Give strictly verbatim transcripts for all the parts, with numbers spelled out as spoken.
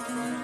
Improvisation.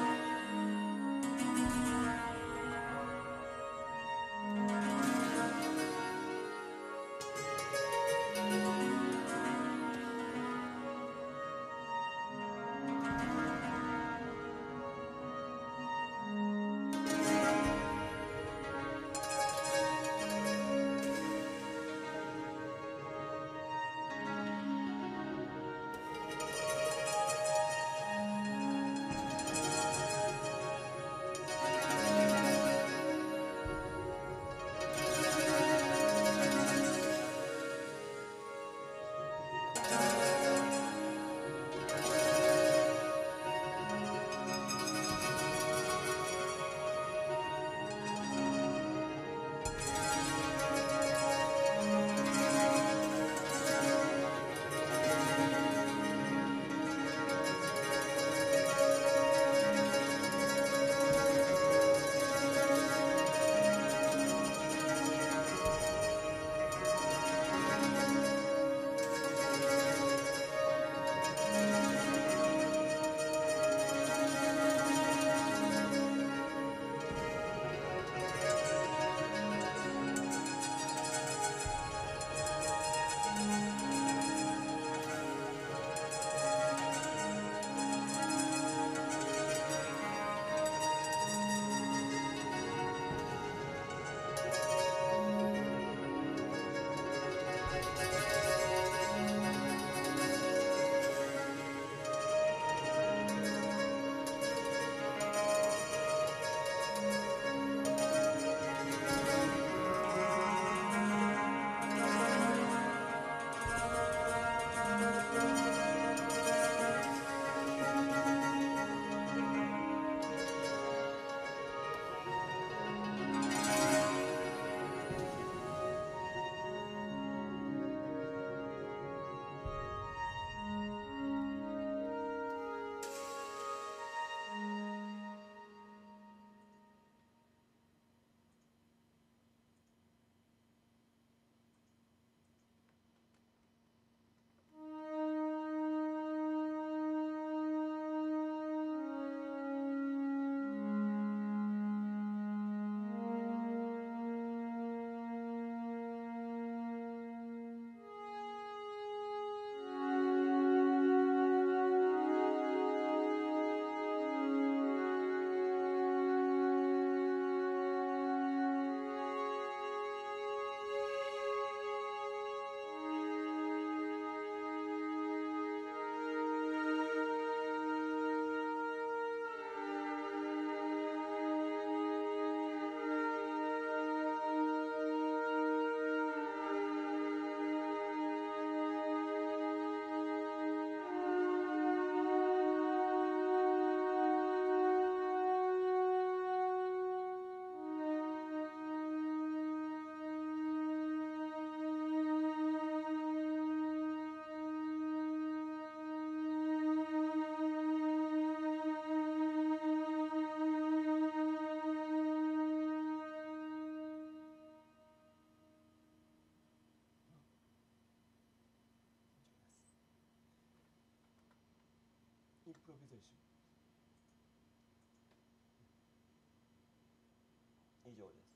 以上です。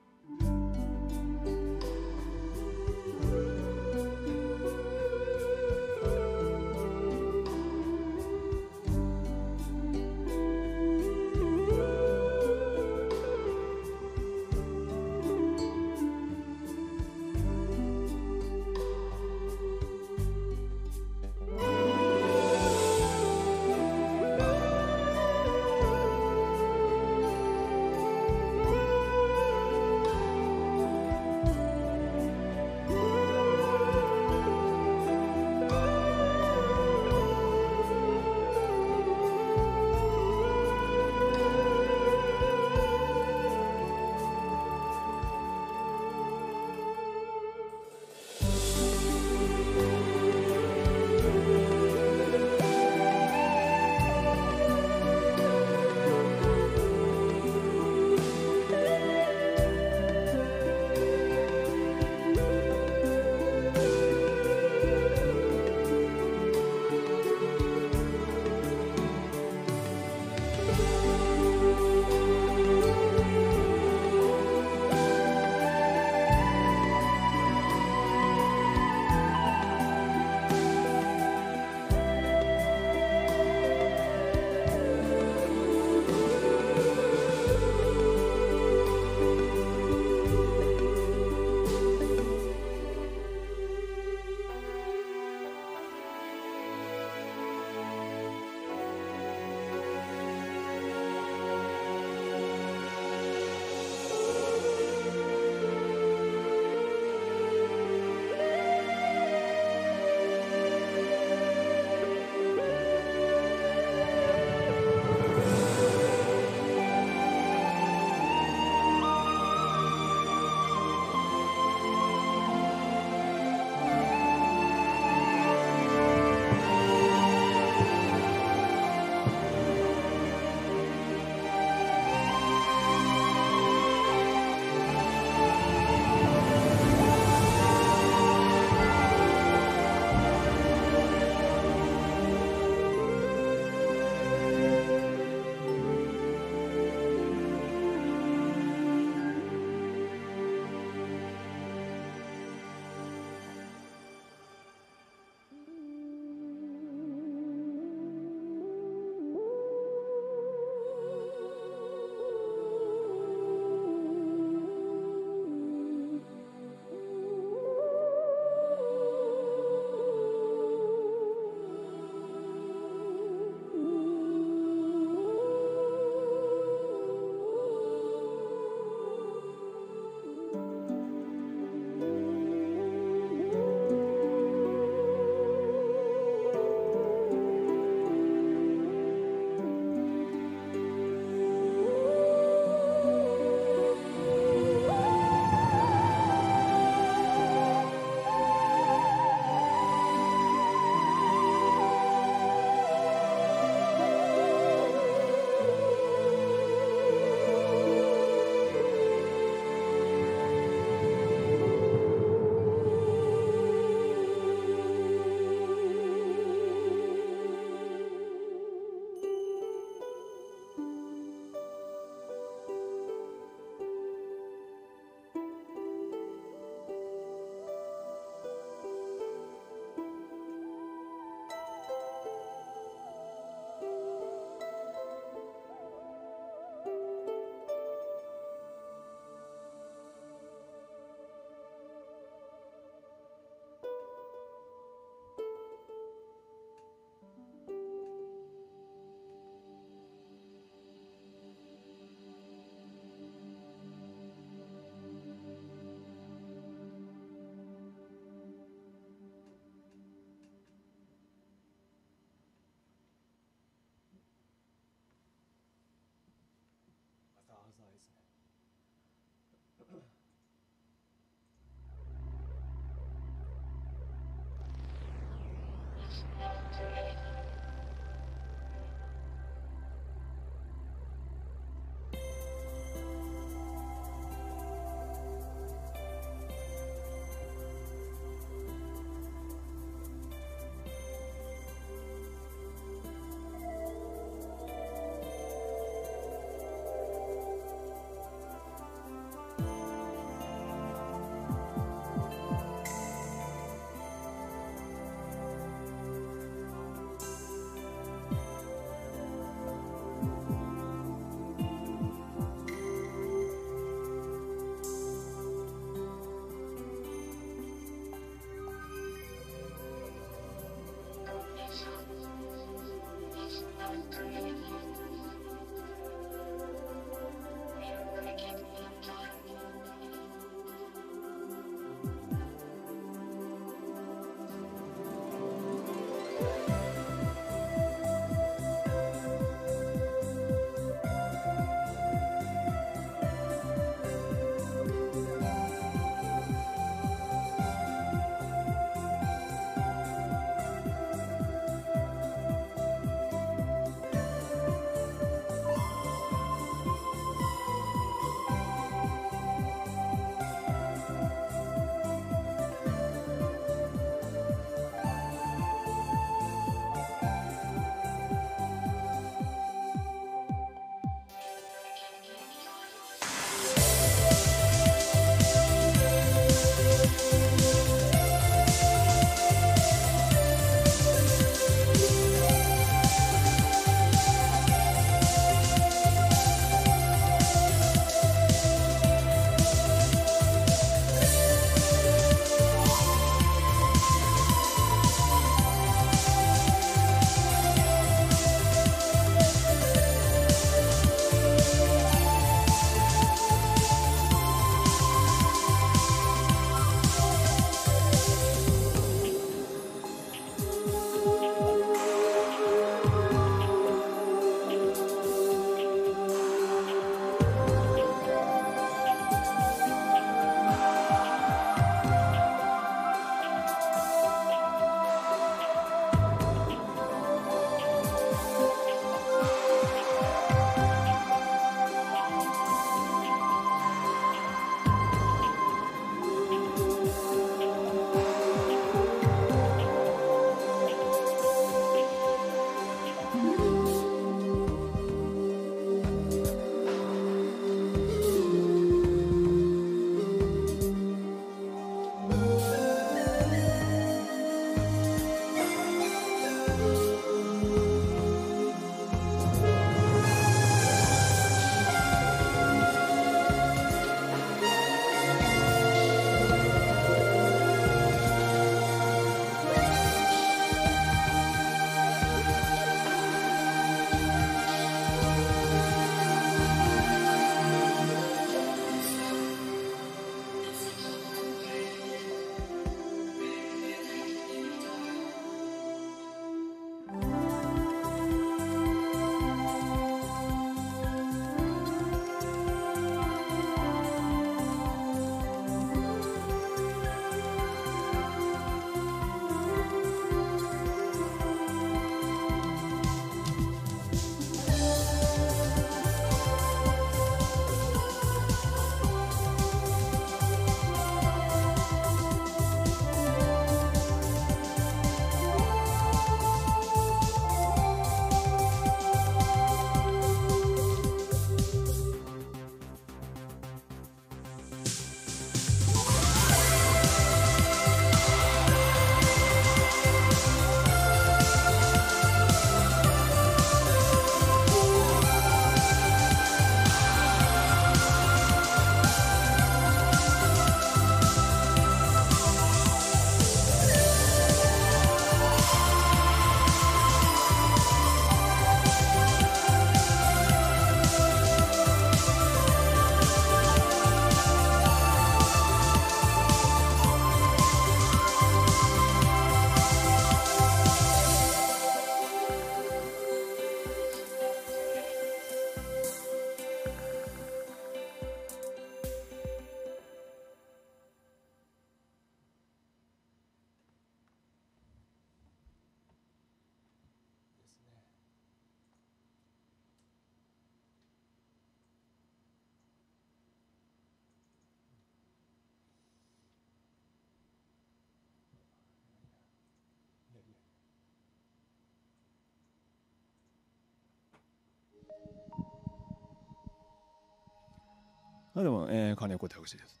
でも、えー、金を超えてほしいです。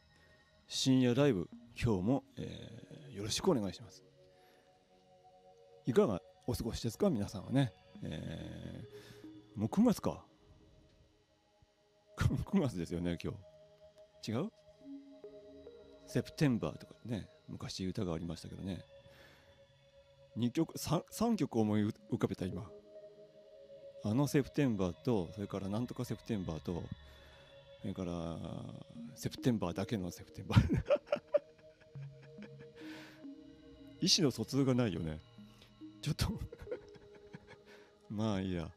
深夜ライブ、今日も、えー、よろしくお願いします。いかがお過ごしですか、皆さんはね。えー、もうくがつか。くがつですよね、今日。違う？セプテンバーとかね、昔歌がありましたけどね。にきょく、さんきょく思い浮かべた、今。あのセプテンバーと、それからなんとかセプテンバーと、それからセプテンバーだけのセプテンバー意思の疎通がないよね、ちょっとまあいいや。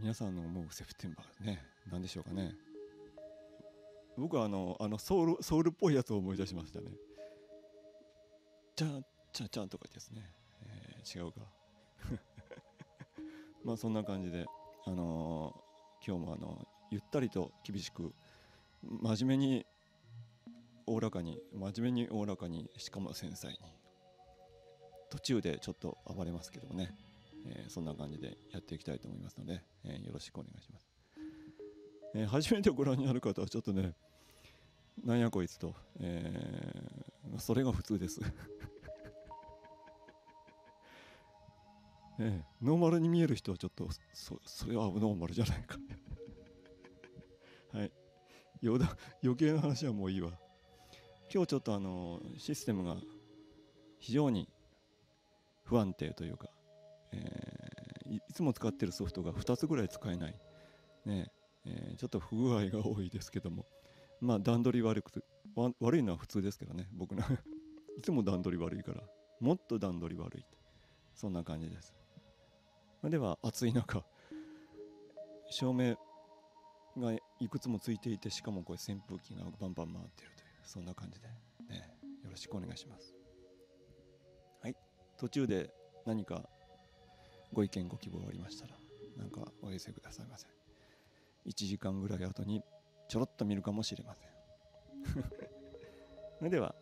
皆さんの思うセプテンバーね、何でしょうかね。僕はあのあのソウルソウルっぽいやつを思い出しましたね。ちゃんちゃんちゃんとかですね、えー、違うかまあそんな感じで、あのー、今日もあのゆったりと厳しく、真面目におおらかに、真面目におおらかに、しかも繊細に、途中でちょっと暴れますけどもね、えー、そんな感じでやっていきたいと思いますので、えー、よろしくお願いします、えー、初めてご覧になる方はちょっとね、なんやこいつと、えー、それが普通です、えー、ノーマルに見える人はちょっと そ, それはノーマルじゃないかはい、余談、余計な話はもういいわ。今日ちょっとあのシステムが非常に不安定というか、えー、いつも使ってるソフトがふたつぐらい使えない、ねえー、ちょっと不具合が多いですけども、まあ段取り悪く悪いのは普通ですけどね、僕のいつも段取り悪いから、もっと段取り悪い、そんな感じです。では暑い中、照明がいくつもついていて、しかもこれ扇風機がバンバン回ってるという、そんな感じで、ね、よろしくお願いします。はい、途中で何かご意見ご希望ありましたら、なんかお寄せくださいませ。いちじかんぐらい後にちょろっと見るかもしれませんそれでは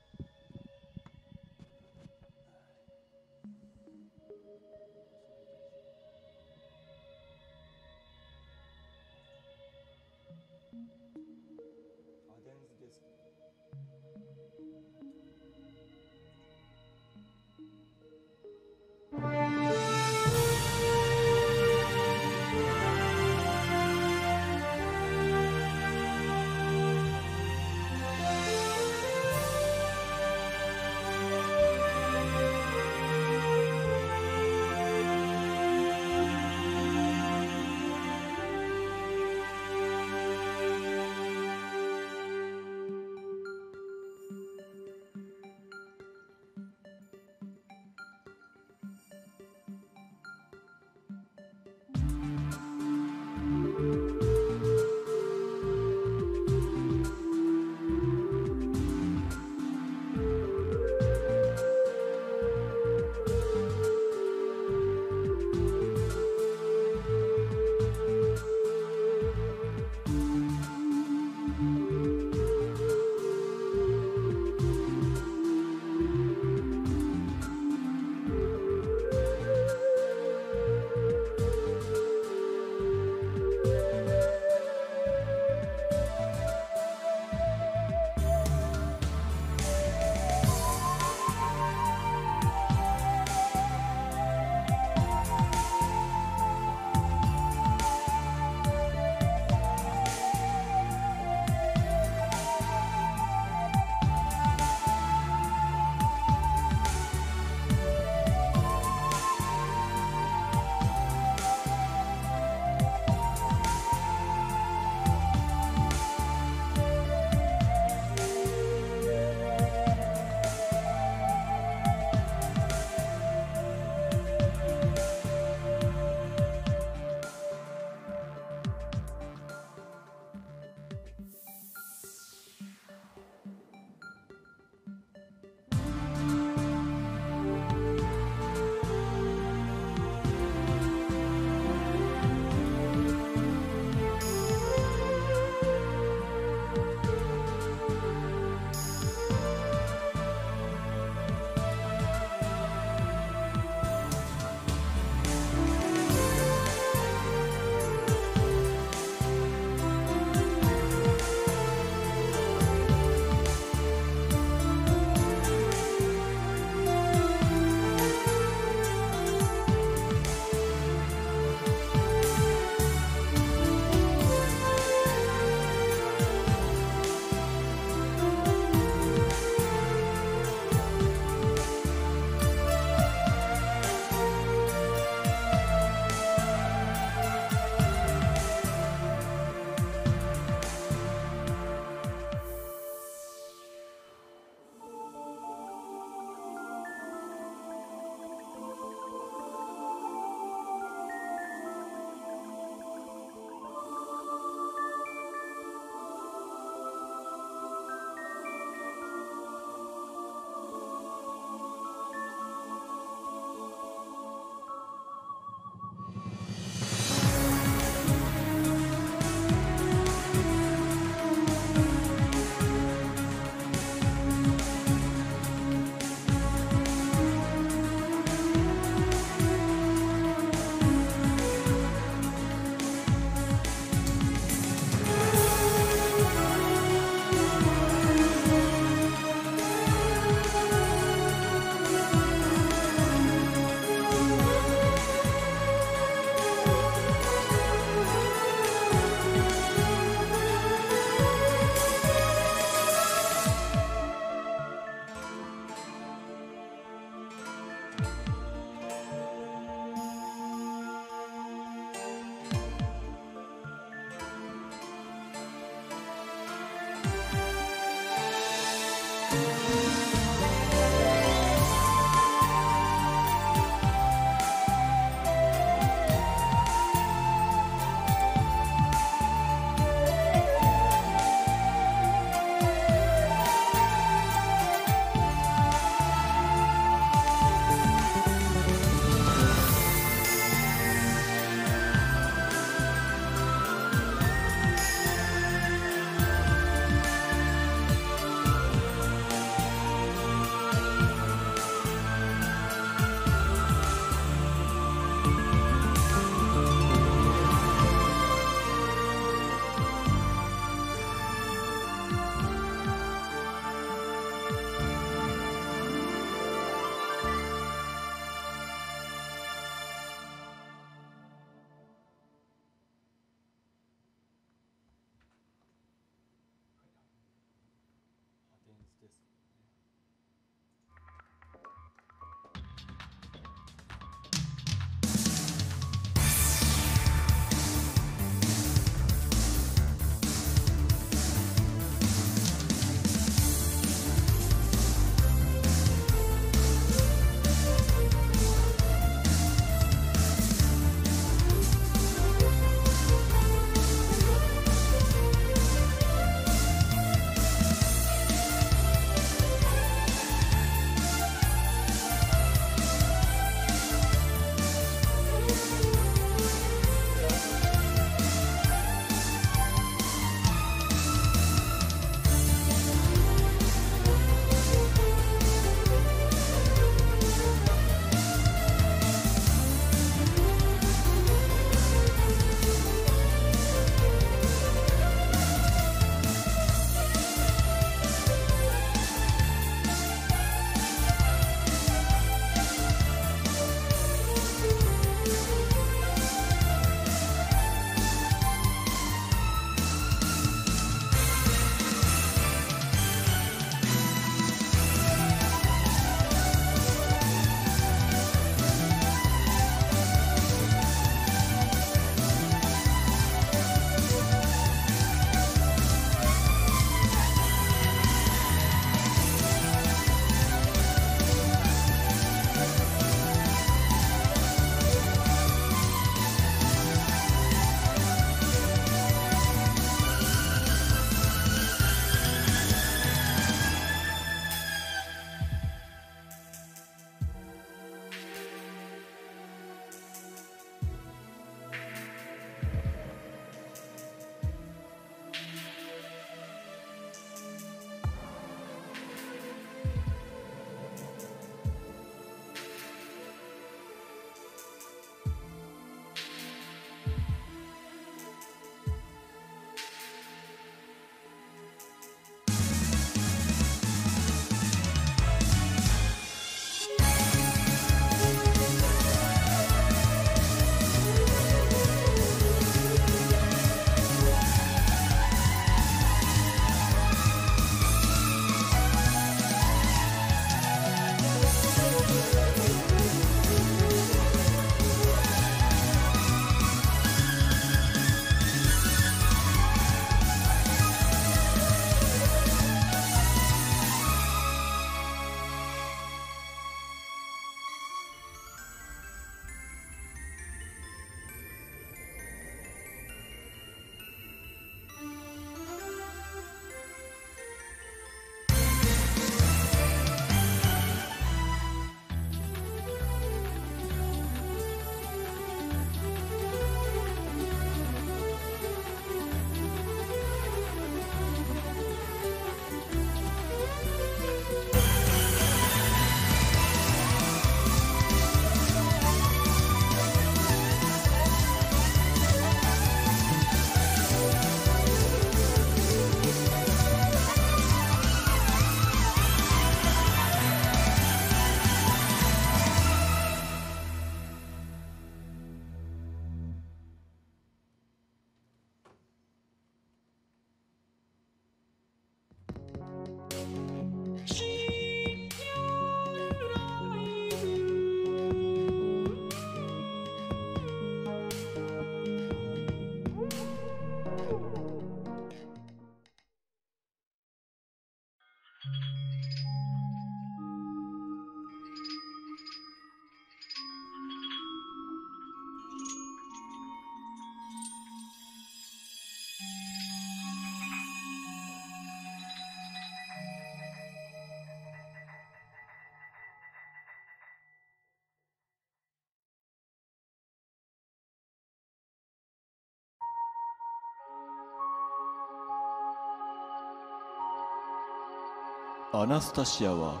アナスタシアは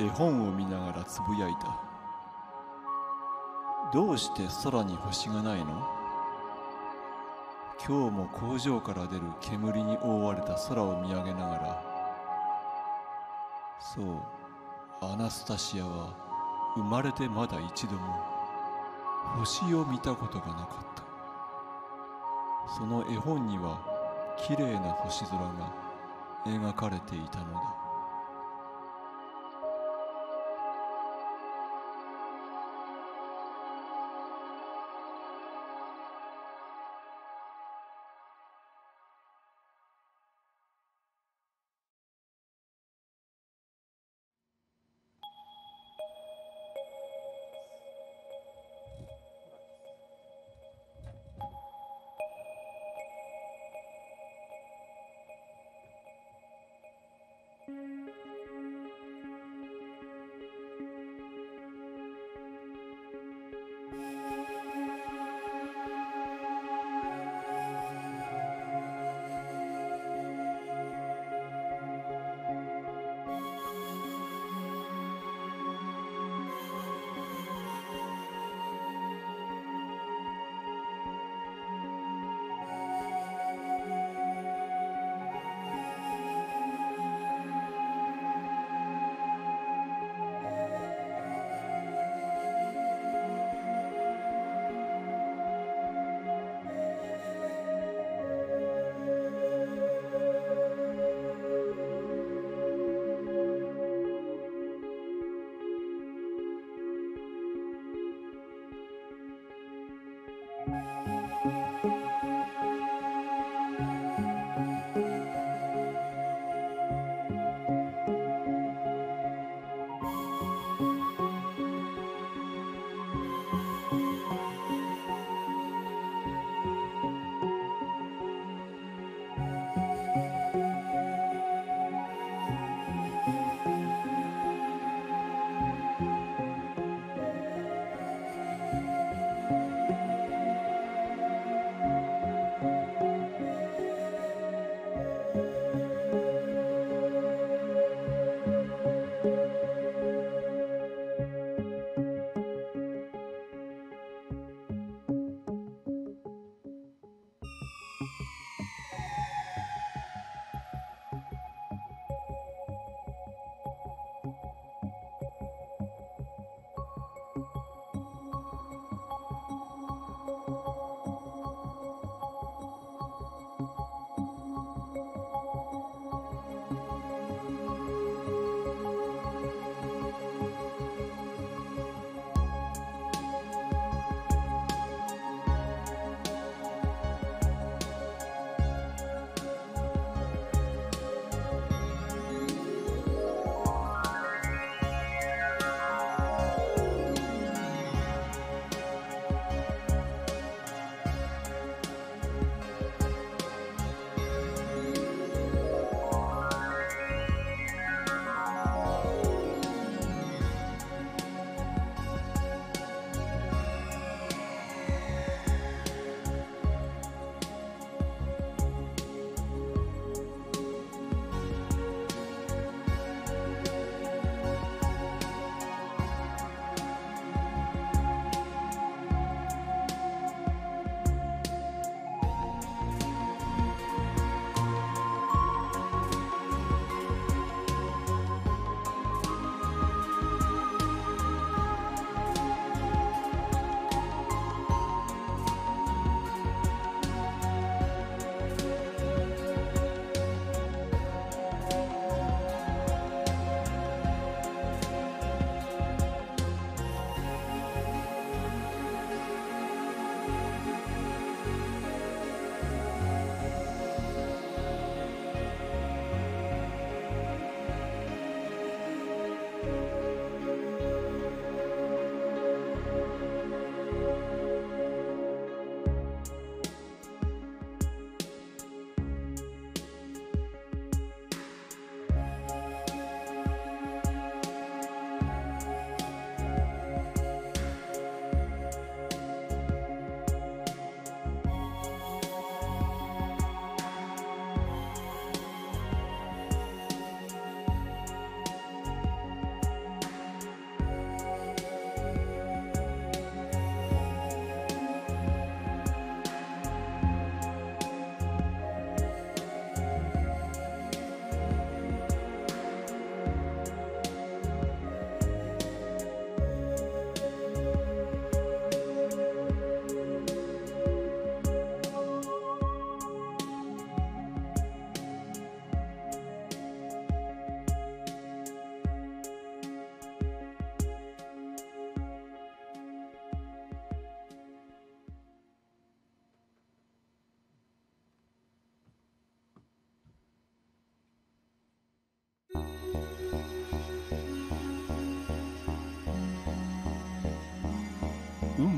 絵本を見ながらつぶやいた。どうして空に星がないの？今日も工場から出る煙に覆われた空を見上げながら、そう、アナスタシアは生まれてまだ一度も星を見たことがなかった。その絵本にはきれいな星空が描かれていたのだ。Thank you.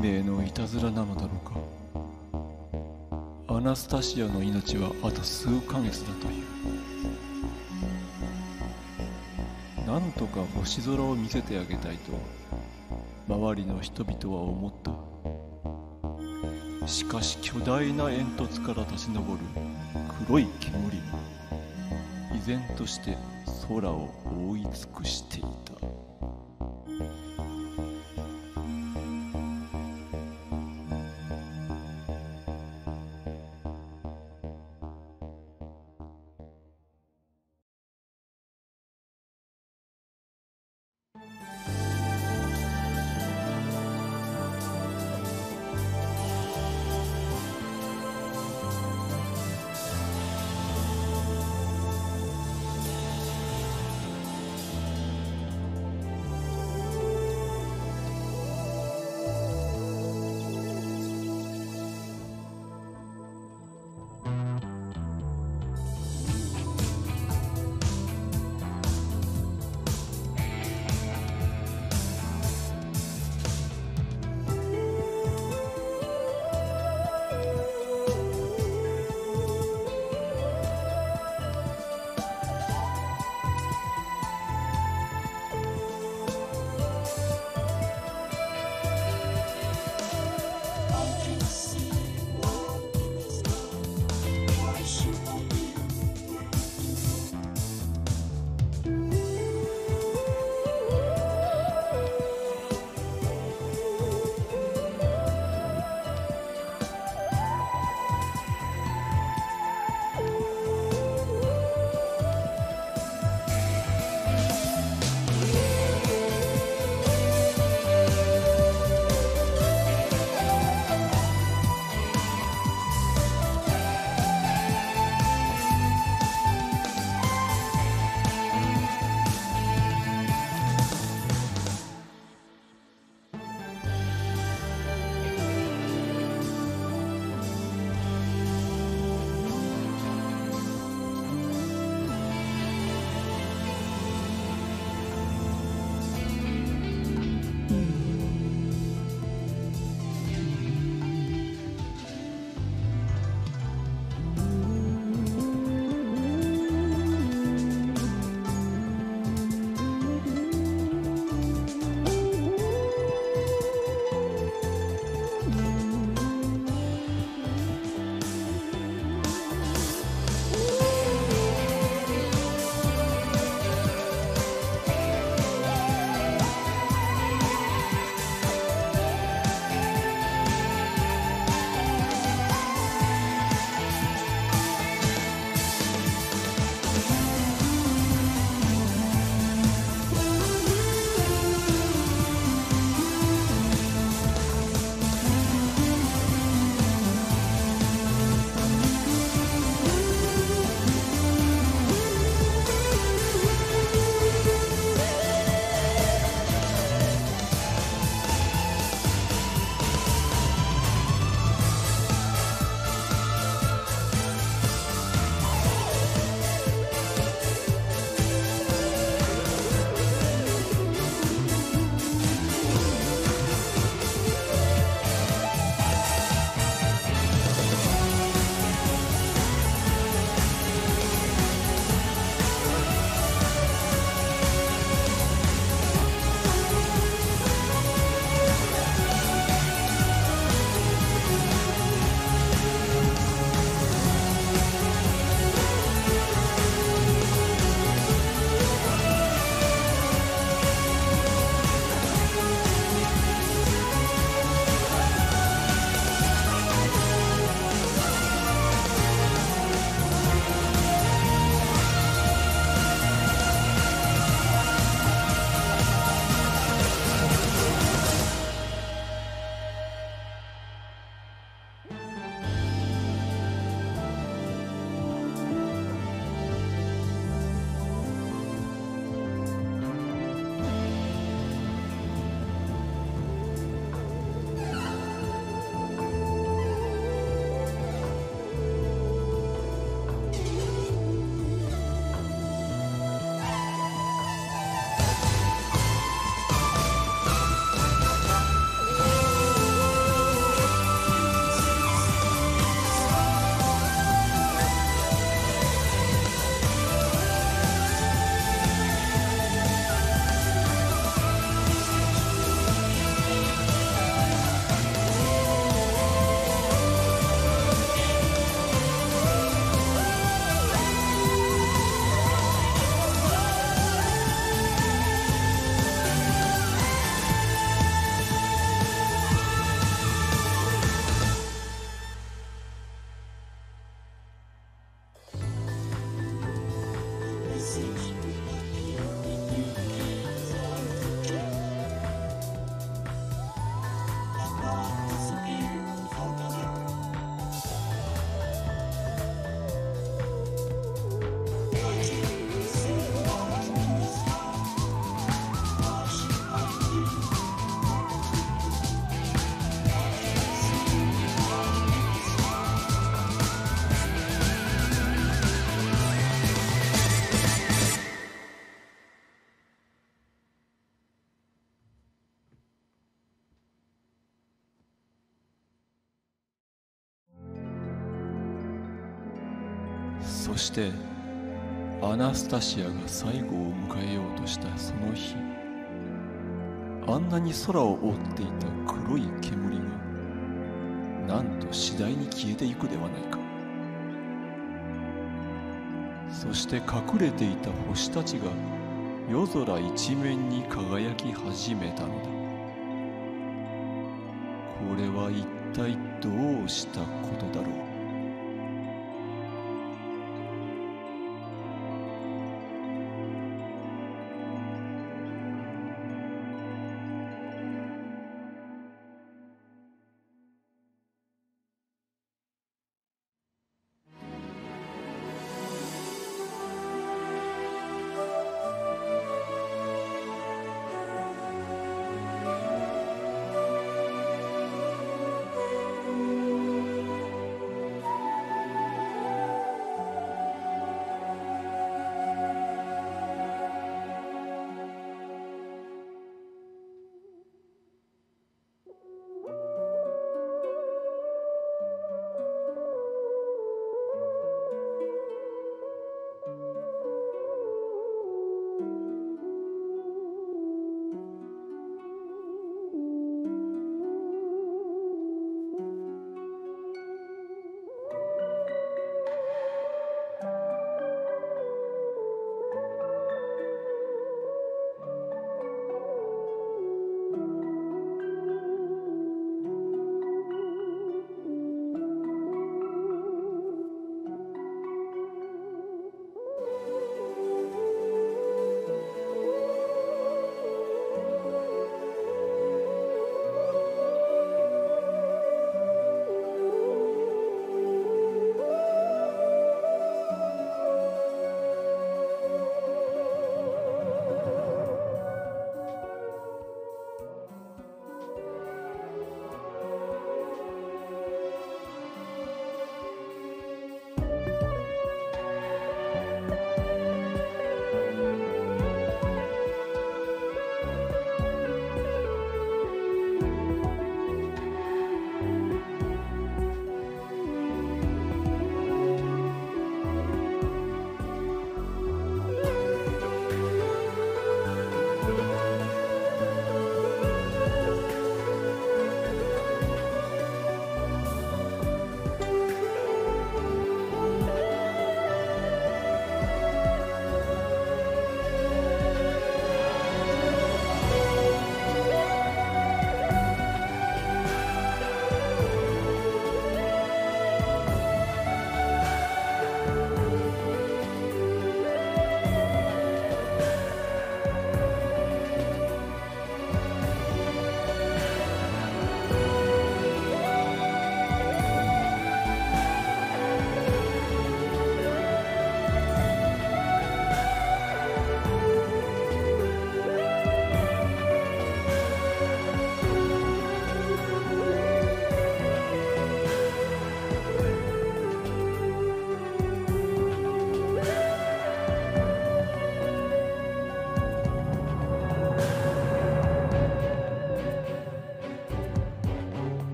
運命のいたずらなのだろうか。アナスタシアの命はあと数ヶ月だという。なんとか星空を見せてあげたいと周りの人々は思った。しかし巨大な煙突から立ち上る黒い煙が依然として空を覆い尽くしていた。そしてアナスタシアが最後を迎えようとしたその日、あんなに空を覆っていた黒い煙がなんと次第に消えていくではないか。そして隠れていた星たちが夜空一面に輝き始めたのだ。これは一体どうしたことだろう。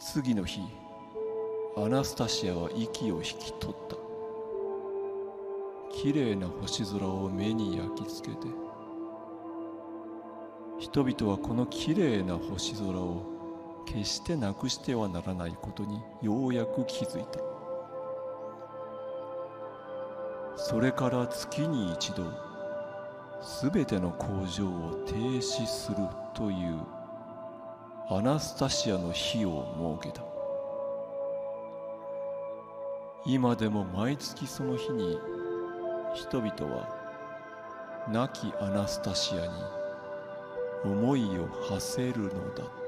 次の日アナスタシアは息を引き取った。きれいな星空を目に焼き付けて、人々はこのきれいな星空を決してなくしてはならないことにようやく気づいた。それから月に一度すべての工場を停止するというアナスタシアの日を設けた。今でも毎月その日に人々は亡きアナスタシアに思いを馳せるのだった。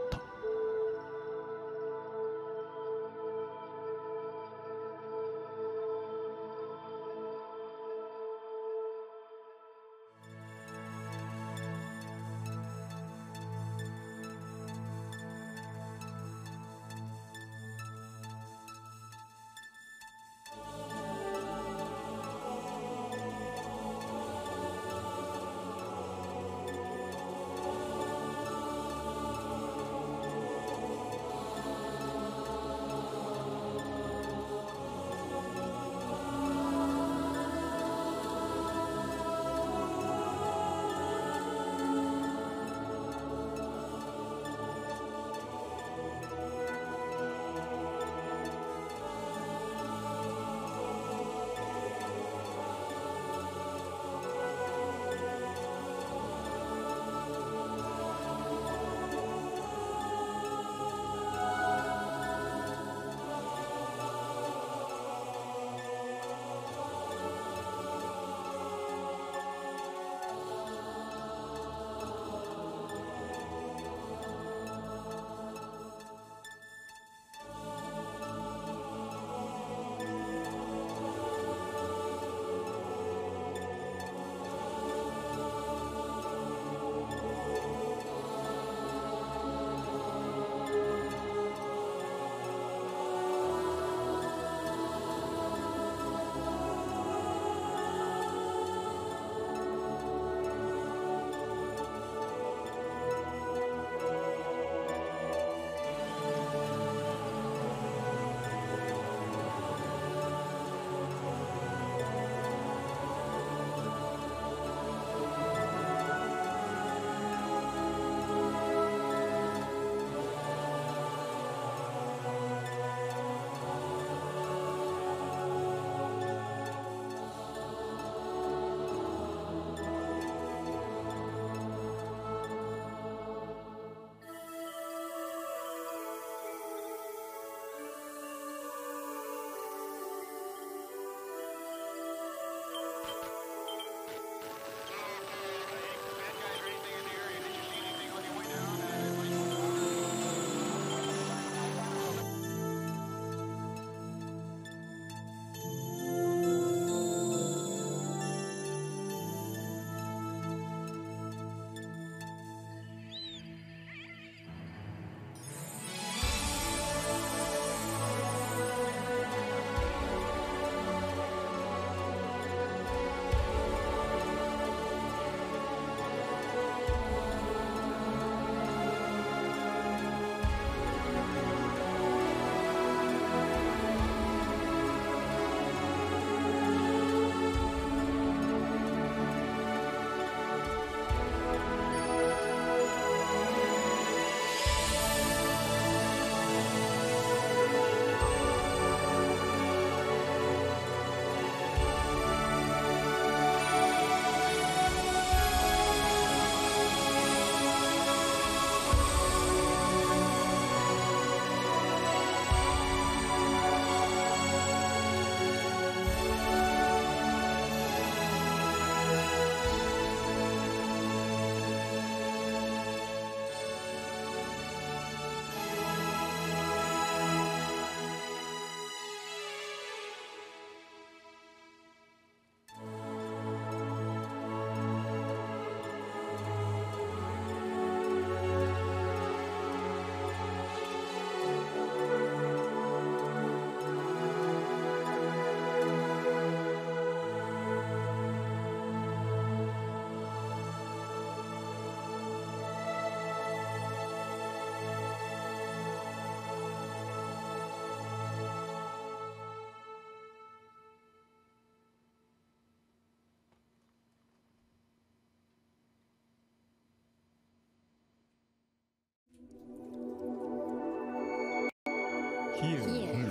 Here. Here. Here.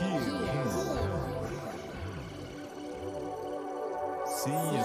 Here. See you.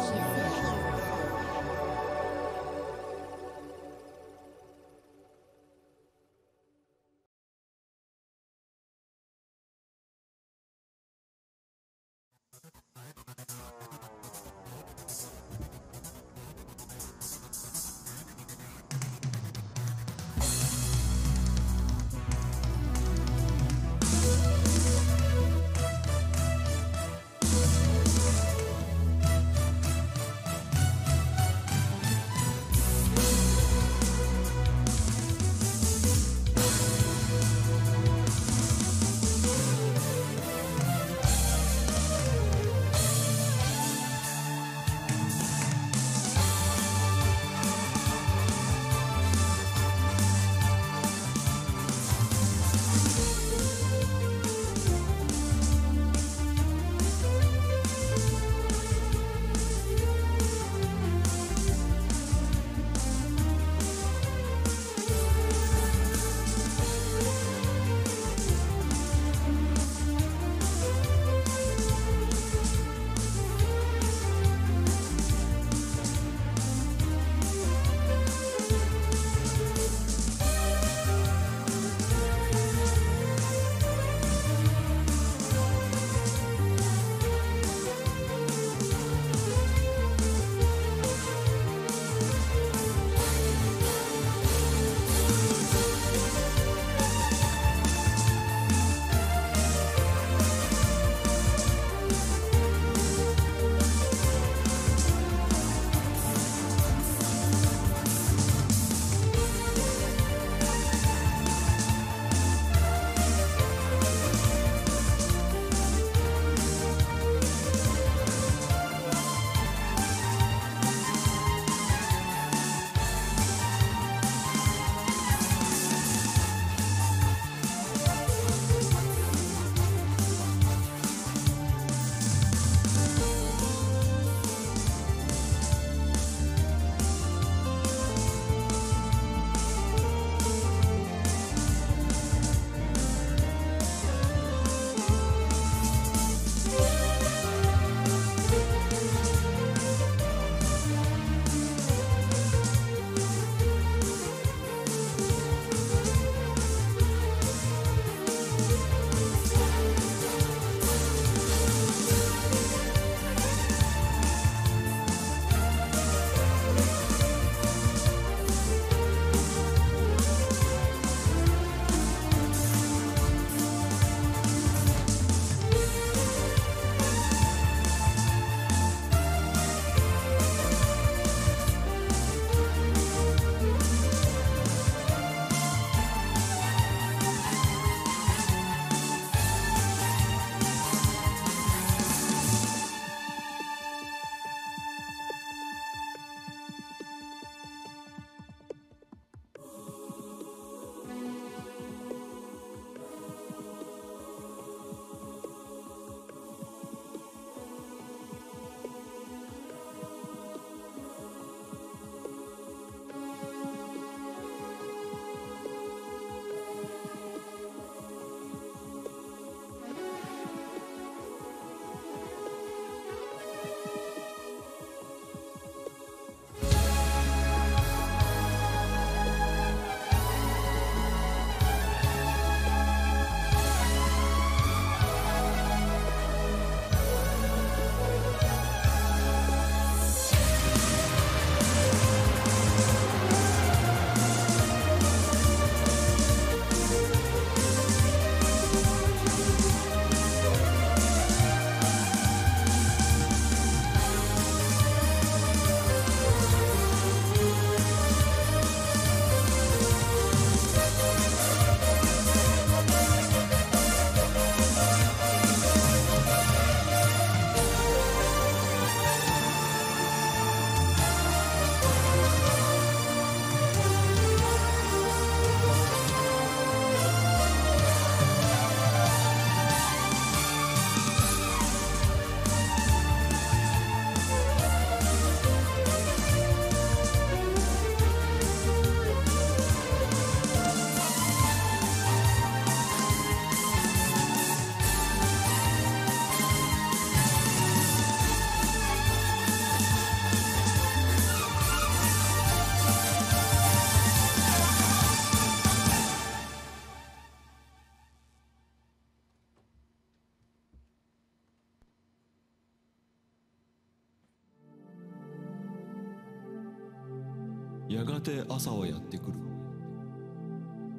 やがて朝はやってくる。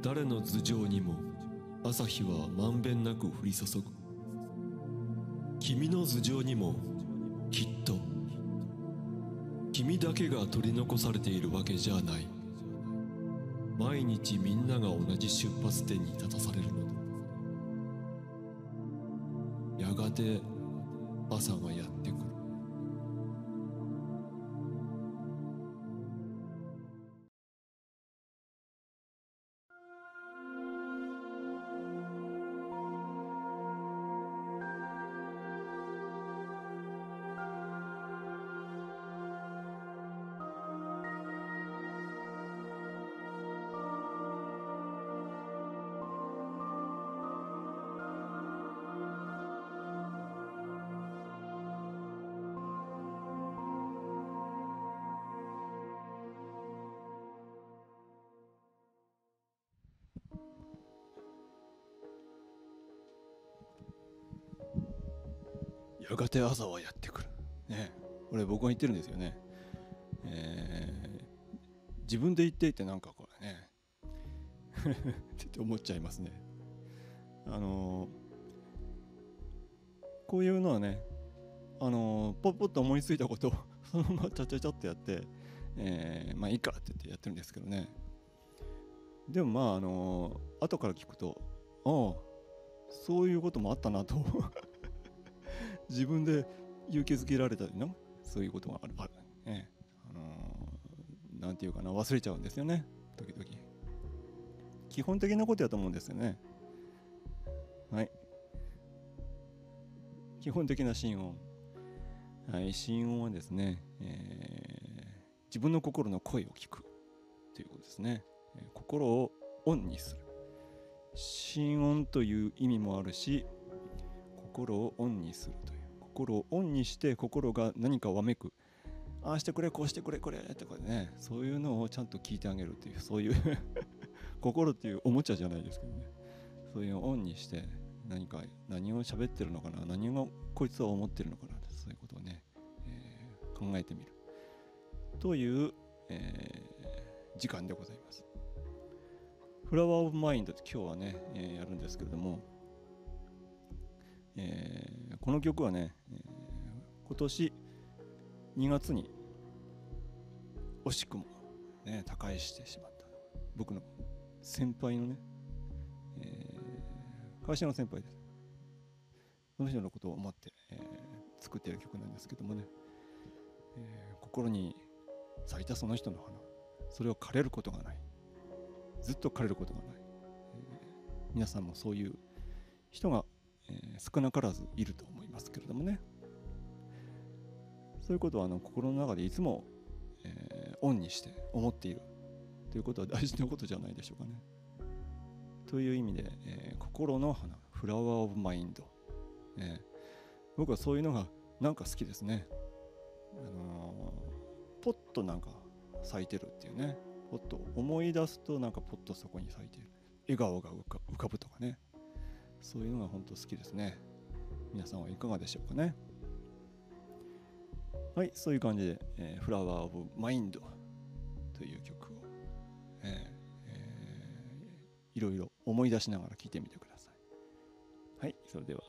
誰の頭上にも朝日はまんべんなく降り注ぐ。君の頭上にもきっと君だけが取り残されているわけじゃない。毎日みんなが同じ出発点に立たされるのだ。やがて朝がやってくる。やがて朝はやってくる、ね、これ僕が言ってるんですよね、えー、自分で言っていてなんかこれねって思っちゃいますね。あのー、こういうのはね、あのー、ポッポッと思いついたことをそのままちゃちゃちゃっとやって、えー、まあいいかって言ってやってるんですけどね。でもまああのー、後から聞くとああそういうこともあったなと自分で勇気づけられたりな、そういうことがある、あるね、あのー、なんていうかな、忘れちゃうんですよね、時々。基本的なことやと思うんですよね。はい。基本的な心音。はい、心音はですね、えー、自分の心の声を聞くということですね。心をオンにする。心音という意味もあるし、心をオンにするという、心をオンにして心が何かわめく、ああしてくれこうしてくれこれとかね、そういうのをちゃんと聞いてあげるという、そういう心っていうおもちゃじゃないですけどね、そういうのをオンにして何か何を喋ってるのかな、何をこいつは思ってるのかな、そういうことをね、えー、考えてみるという、えー、時間でございます。フラワーオブマインドって今日はね、えー、やるんですけれども。えー、この曲はね、えー、今年にがつに惜しくも、ね、他界してしまった僕の先輩のね、えー、会社の先輩です。その人のことを思って、えー、作っている曲なんですけどもね、えー、心に咲いたその人の花、それを枯れることがない、ずっと枯れることがない、えー、皆さんもそういう人が少なからずいると思いますけれどもね、そういうことはあの心の中でいつも、えー、オンにして思っているということは大事なことじゃないでしょうかね。という意味で、えー、心の花、フラワーオブマインド、えー、僕はそういうのがなんか好きですね。あのー、ポッとなんか咲いてるっていうね、ポッと思い出すとなんかポッとそこに咲いてる、笑顔が浮か、浮かぶとかね、そういうのが本当好きですね。皆さんはいかがでしょうかね。はい、そういう感じで、えー、フラワーオブマインドという曲を、えーえー、いろいろ思い出しながら聴いてみてください。はい、それでは。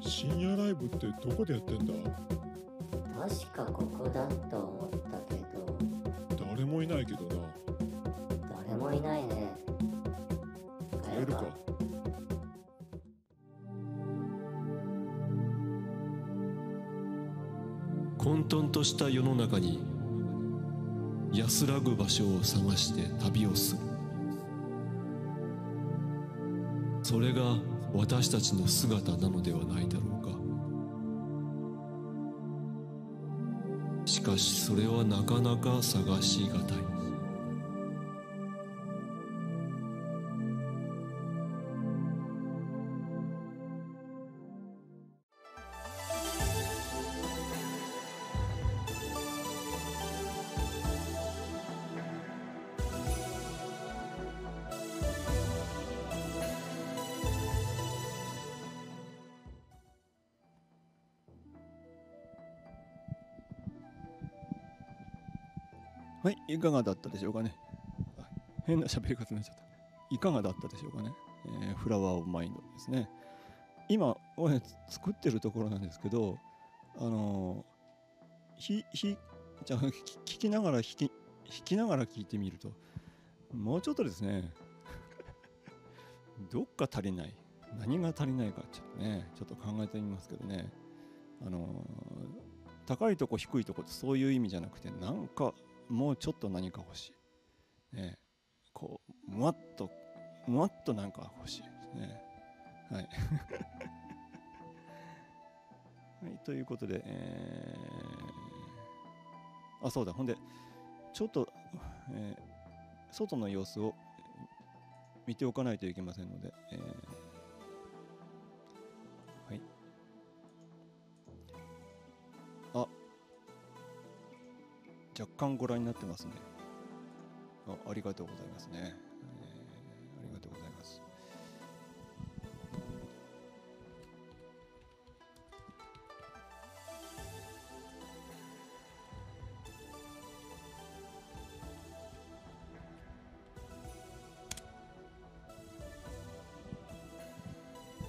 深夜ライブってどこでやってんだ？確かここだと思ったけど。誰もいないけどな。誰もいないね。帰るか。混沌とした世の中に安らぐ場所を探して旅をする。それが私たちの姿なのではないだろうか。しかしそれはなかなか探しがたい。はい、いかがだったでしょうかね。変な喋り方になっちゃった。いかがだったでしょうかね。えー、フラワーオブマインドですね。今、俺作ってるところなんですけど、あのー、ひ、ひ、じゃあ、聞きながら弾き、弾きながら聞いてみると、もうちょっとですね、どっか足りない。何が足りないか、ちょっとね、ちょっと考えてみますけどね。あのー、高いとこ低いとこってそういう意味じゃなくて、なんか、もうちょっと何か欲しい、ね、こうもわっともわっとなんか欲しいですね。はい、はい、ということで、えー、あ、そうだ、ほんでちょっと、えー、外の様子を見ておかないといけませんので、えー、はい、あ、若干ご覧になってますね。あ、ありがとうございますね、えー。ありがとうございま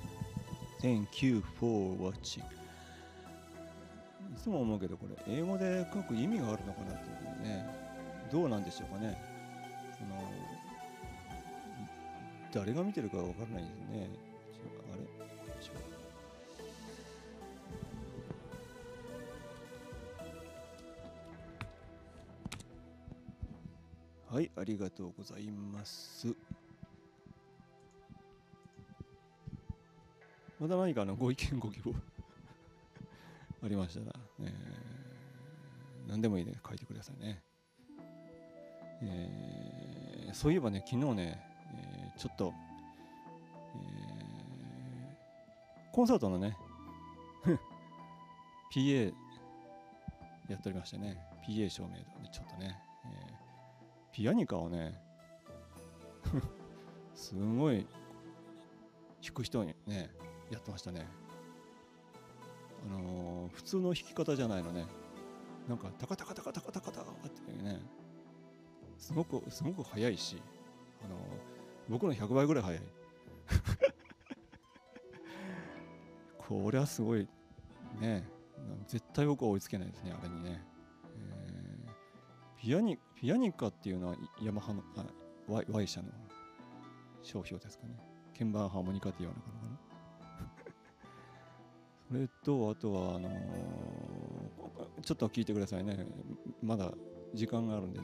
す。Thank you for watching。いつも思うけど、これ英語で書く意味があるのかなっていうね、どうなんでしょうかね。あの誰が見てるか分からないですね。あれはい、ありがとうございます。また何かあのご意見ご希望ありましたら、えー、何でもいいので書いてくださいね。えー、そういえばね、昨日ね、えー、ちょっと、えー、コンサートのねピーエー やっておりましてね、 ピーエー 照明でちょっとね、えー、ピアニカをねすごい弾く人にねやってましたね。あのー、普通の弾き方じゃないのね。なんかタカタカタカタカタカタってね、すごくすごく速いし、あのー、僕のひゃくばいぐらい速いこれはすごいね、絶対僕は追いつけないですね、あれにね。えー、ピアニピアニカっていうのはヤマハの ワイ Y 社の商標ですかね。鍵盤ハーモニカって言わなかったかなそれとあとはあのー、ちょっと聞いてくださいね、まだ時間があるんで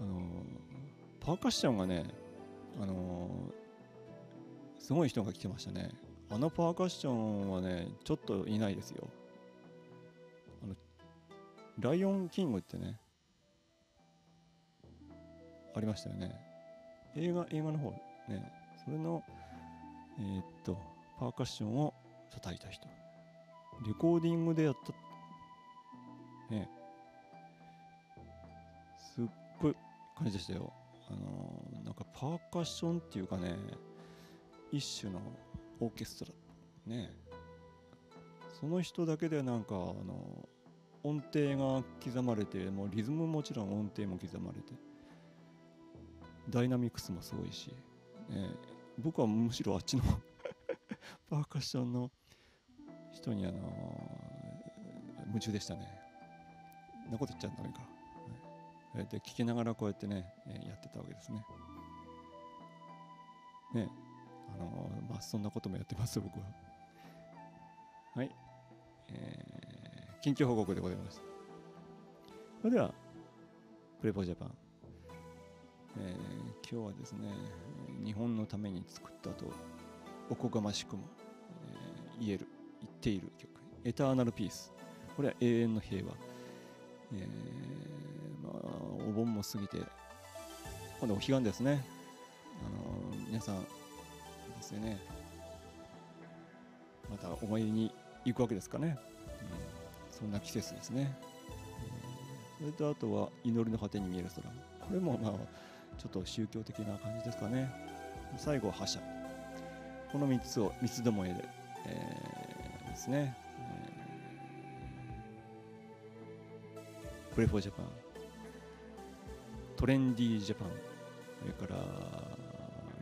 あのー、パーカッションがね、あのー、すごい人が来てましたね。あのパーカッションはねちょっといないですよ。あのライオンキングってねありましたよね、映画映画の方ね。それのえー、っとパーカッションを叩いた人、レコーディングでやったね、すっごい感じでしたよ。あのー、なんかパーカッションっていうかね、一種のオーケストラね、その人だけでなんかあの音程が刻まれて、もうリズムもちろん音程も刻まれて、ダイナミクスもすごいし、ね、僕はむしろあっちのパーカッションの人にあのー、夢中でしたね。なこと言っちゃダメか、はい、で聞きながらこうやってね、えー、やってたわけですね。ね、あのー、まあそんなこともやってます僕は。はい、えー、緊急報告でございました。それではプレポジャパン、えー、今日はですね、日本のために作ったとおこがましくも、えー、言える言っている曲、エターナルピース、これは永遠の平和。えー、まあお盆も過ぎて今度お彼岸ですね。あのー、皆さんですね、またお参りに行くわけですかね、うん、そんな季節ですね。それとあとは祈りの果てに見える空、これもまあちょっと宗教的な感じですかね。最後は覇者、このみっつを三つどもえで、えー、ですね、えー、プレフォージャパン、トレンディージャパン、それから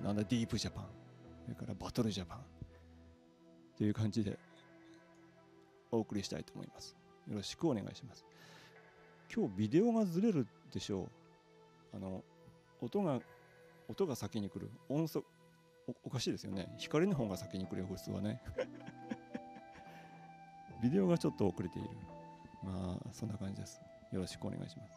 なんだディープジャパン、それからバトルジャパンという感じでお送りしたいと思います。よろしくお願いします。今日ビデオがずれるでしょう。あの音が音が先に来る、音速お, おかしいですよね。光の方が先に来るよ、普通はねビデオがちょっと遅れている。まあそんな感じです。よろしくお願いします。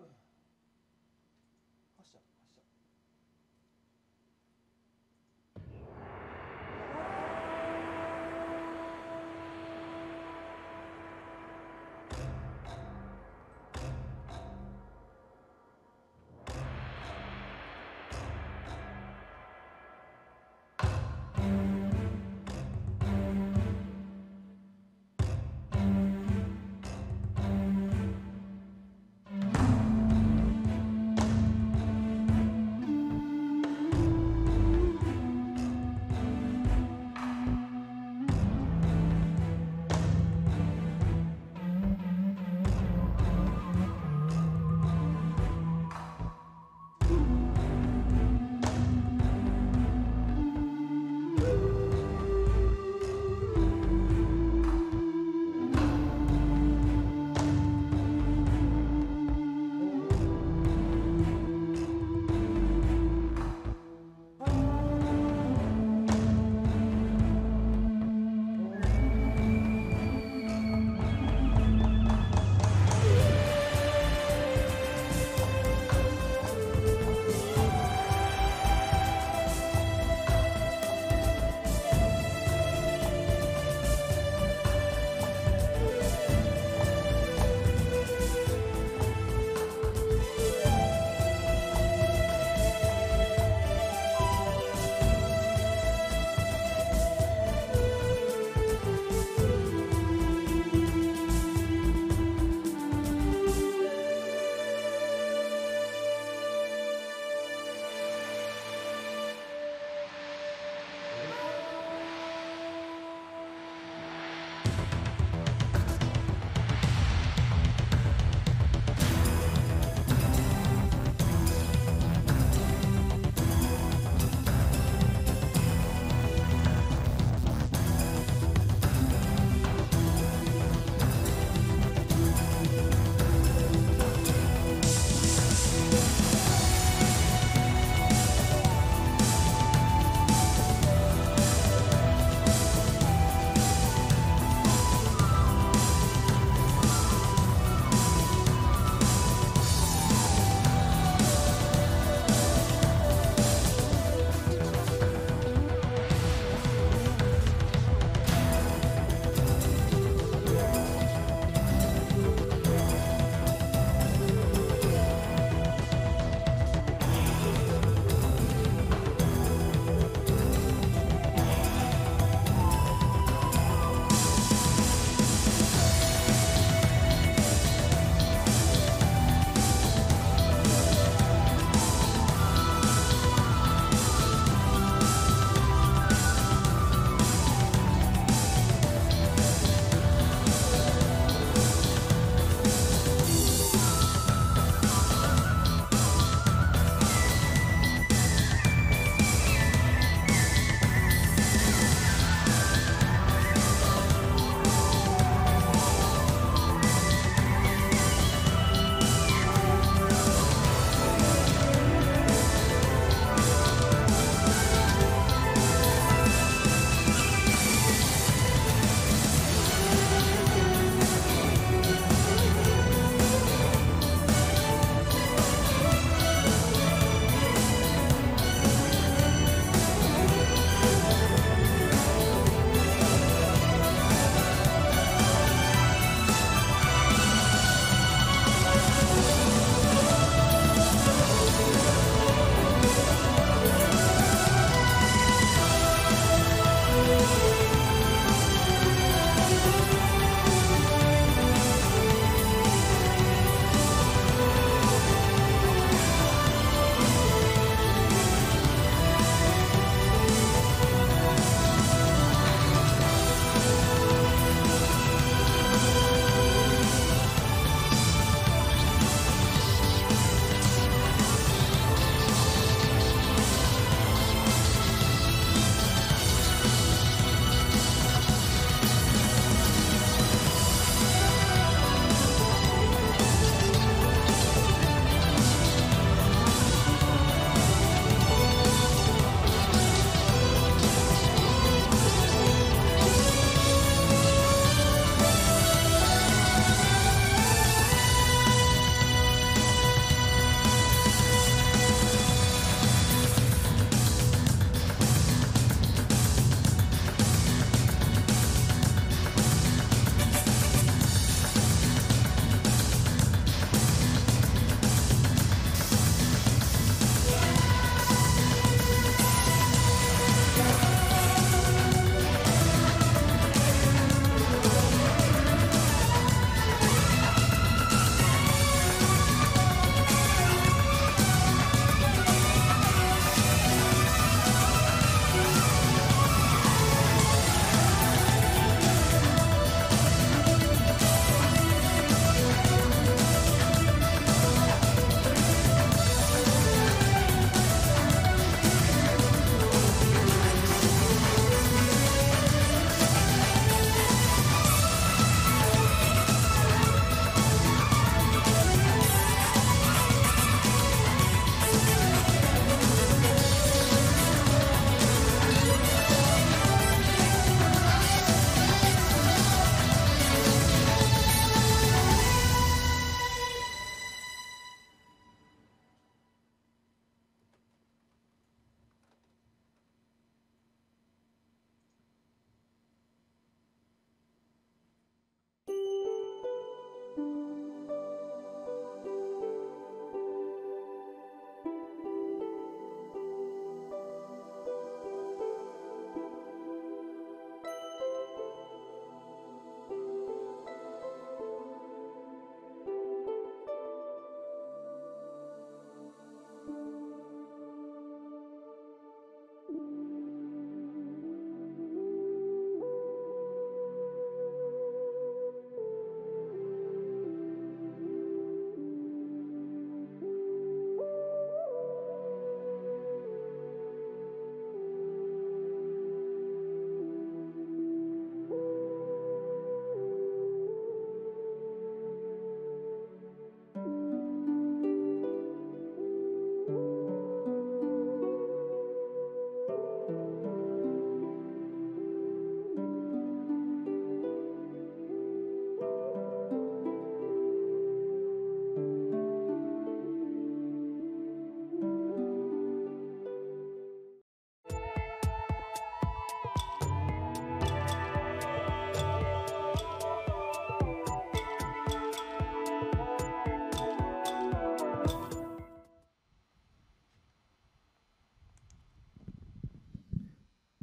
発射発射。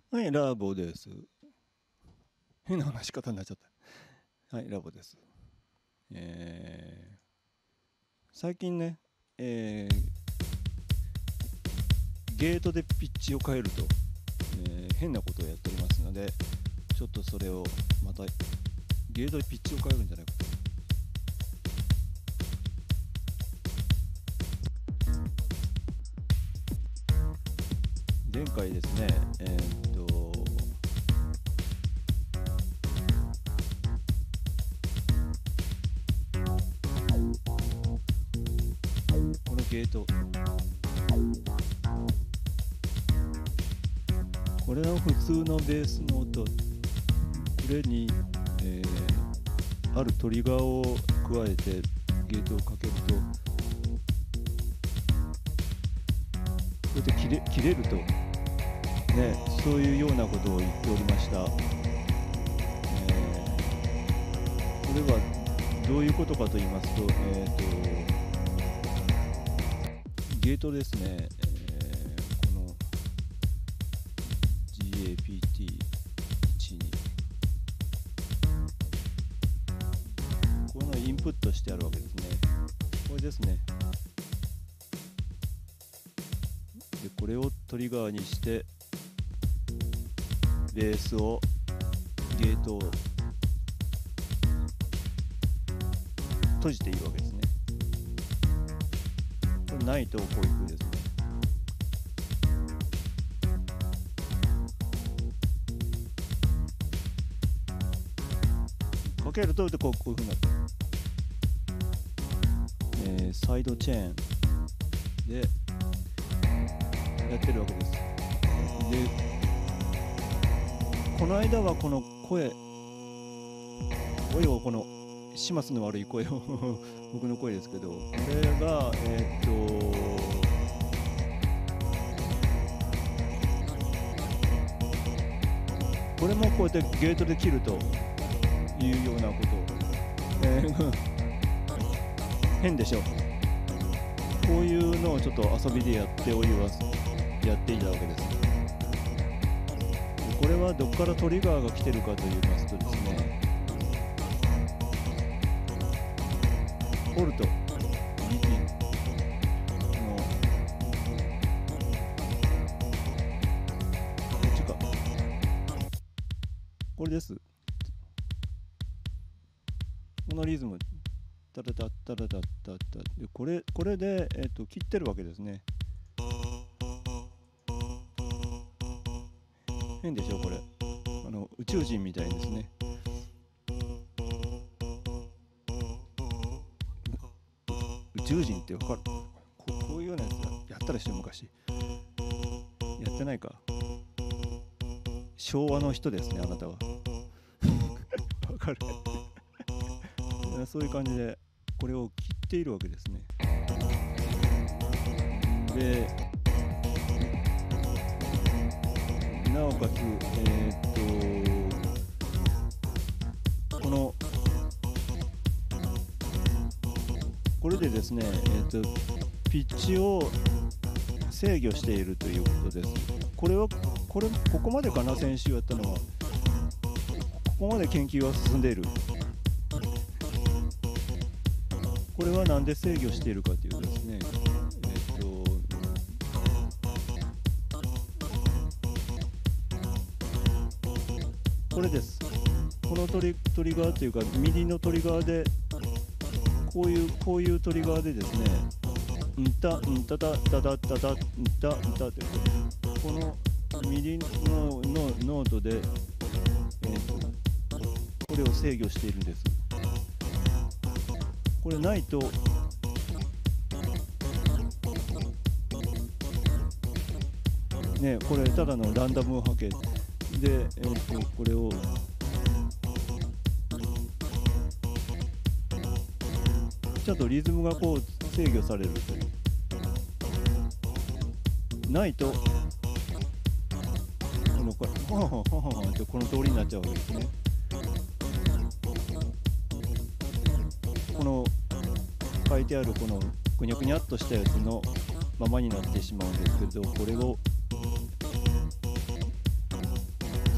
はい、ラボです。変な話し方になっちゃった。はい、ラボです。えー、最近ね、えー、ゲートでピッチを変えると、えー、変なことをやっておりますので、ちょっとそれをまたゲートでピッチを変えるんじゃないかと。前回ですね、えーゲートこれは普通のベースの音、これに、えー、あるトリガーを加えてゲートをかけると、こうやって切れ、切れると、ね、そういうようなことを言っておりました。えー、これはどういうことかと言いますと、えーとゲートですね、えー、この ジーエーピーティーいちに このインプットしてあるわけですね。これですね。でこれをトリガーにしてベースをゲートを閉じているわけですね。ないとこういうふうですね。かけるとこういうふうになってる、えー、サイドチェーンでやってるわけです。でこの間はこの声声をこの始末の悪い声を僕の声ですけど、これがえっとこれもこうやってゲートで切るというようなことを、えー、変でしょ。こういうのをちょっと遊びでやっておりますやっていたわけです。これはどこからトリガーが来てるかといいますとですね、オルト、リピン、こっちか、これです。このリズム、タラタッタラタッタッタ、これこれでえっと切ってるわけですね。変でしょこれ。あの宇宙人みたいですね。宇宙人って分かる？こういうようなやつやったでしょ昔。やってないか。昭和の人ですねあなたは。分かるそういう感じでこれを切っているわけですね。でなおかつえー、っとこのしてですね、えー、とピッチを制御しているということです。これはこれここまでかな、先週やったのは。ここまで研究は進んでいる。これは何で制御しているかというとですね、えっとこれです。このトリ、トリガーというか右のトリガーでこういうこういうトリガーでですね、んたんたたたたたたんたんたってこの右のノートでこれを制御しているんです。これないとね、これただのランダム波形で、えー、これをちゃんとリズムがこう制御されるという、ないとこのこれははははってこの通りになっちゃうわけですね。この書いてあるこのぐにゃぐにゃっとしたやつのままになってしまうんですけれど、これを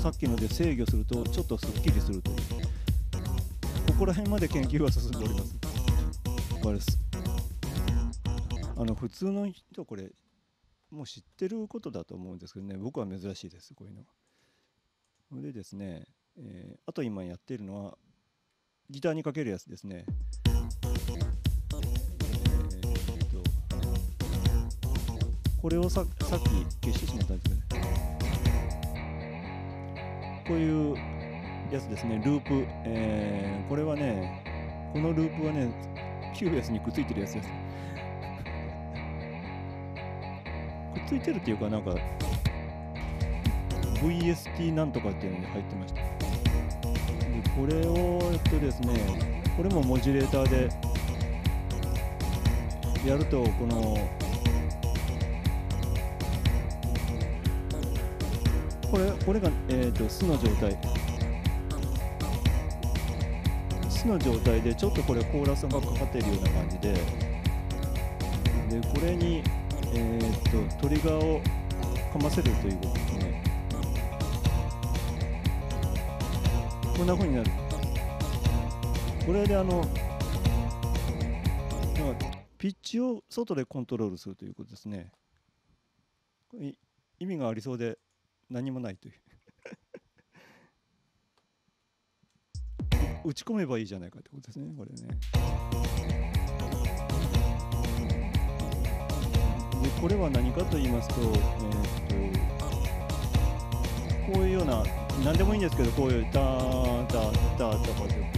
さっきので制御するとちょっとすっきりするという、ここら辺まで研究は進んでおります。これです。あの普通の人はこれもう知ってることだと思うんですけどね、僕は珍しいです、こういうのは。でですね、えー、あと今やってるのはギターにかけるやつですね。これを さ, さっき消してしまったんですけど、ね、こういうやつですね、ループ、えー、これはね、このループはね、キューエス にくっついてるやつです。くっついてるっていうか、なんか ブイエスティー なんとかっていうのに入ってました。でこれを、えっとですね、これもモジュレーターでやると、このこれこれが、えー、と素の状態、素の状態でちょっとこれコーラスがかかっているような感じで、でこれに、えー、とトリガーをかませるということですね。こんなふうになる。これであのピッチを外でコントロールするということですね。意味がありそうで何もないという打ち込めばいいじゃないかってことですね、これね。でこれは何かと言いますと、えー、とこういうような何でもいいんですけど、こういうターンターンターンとかで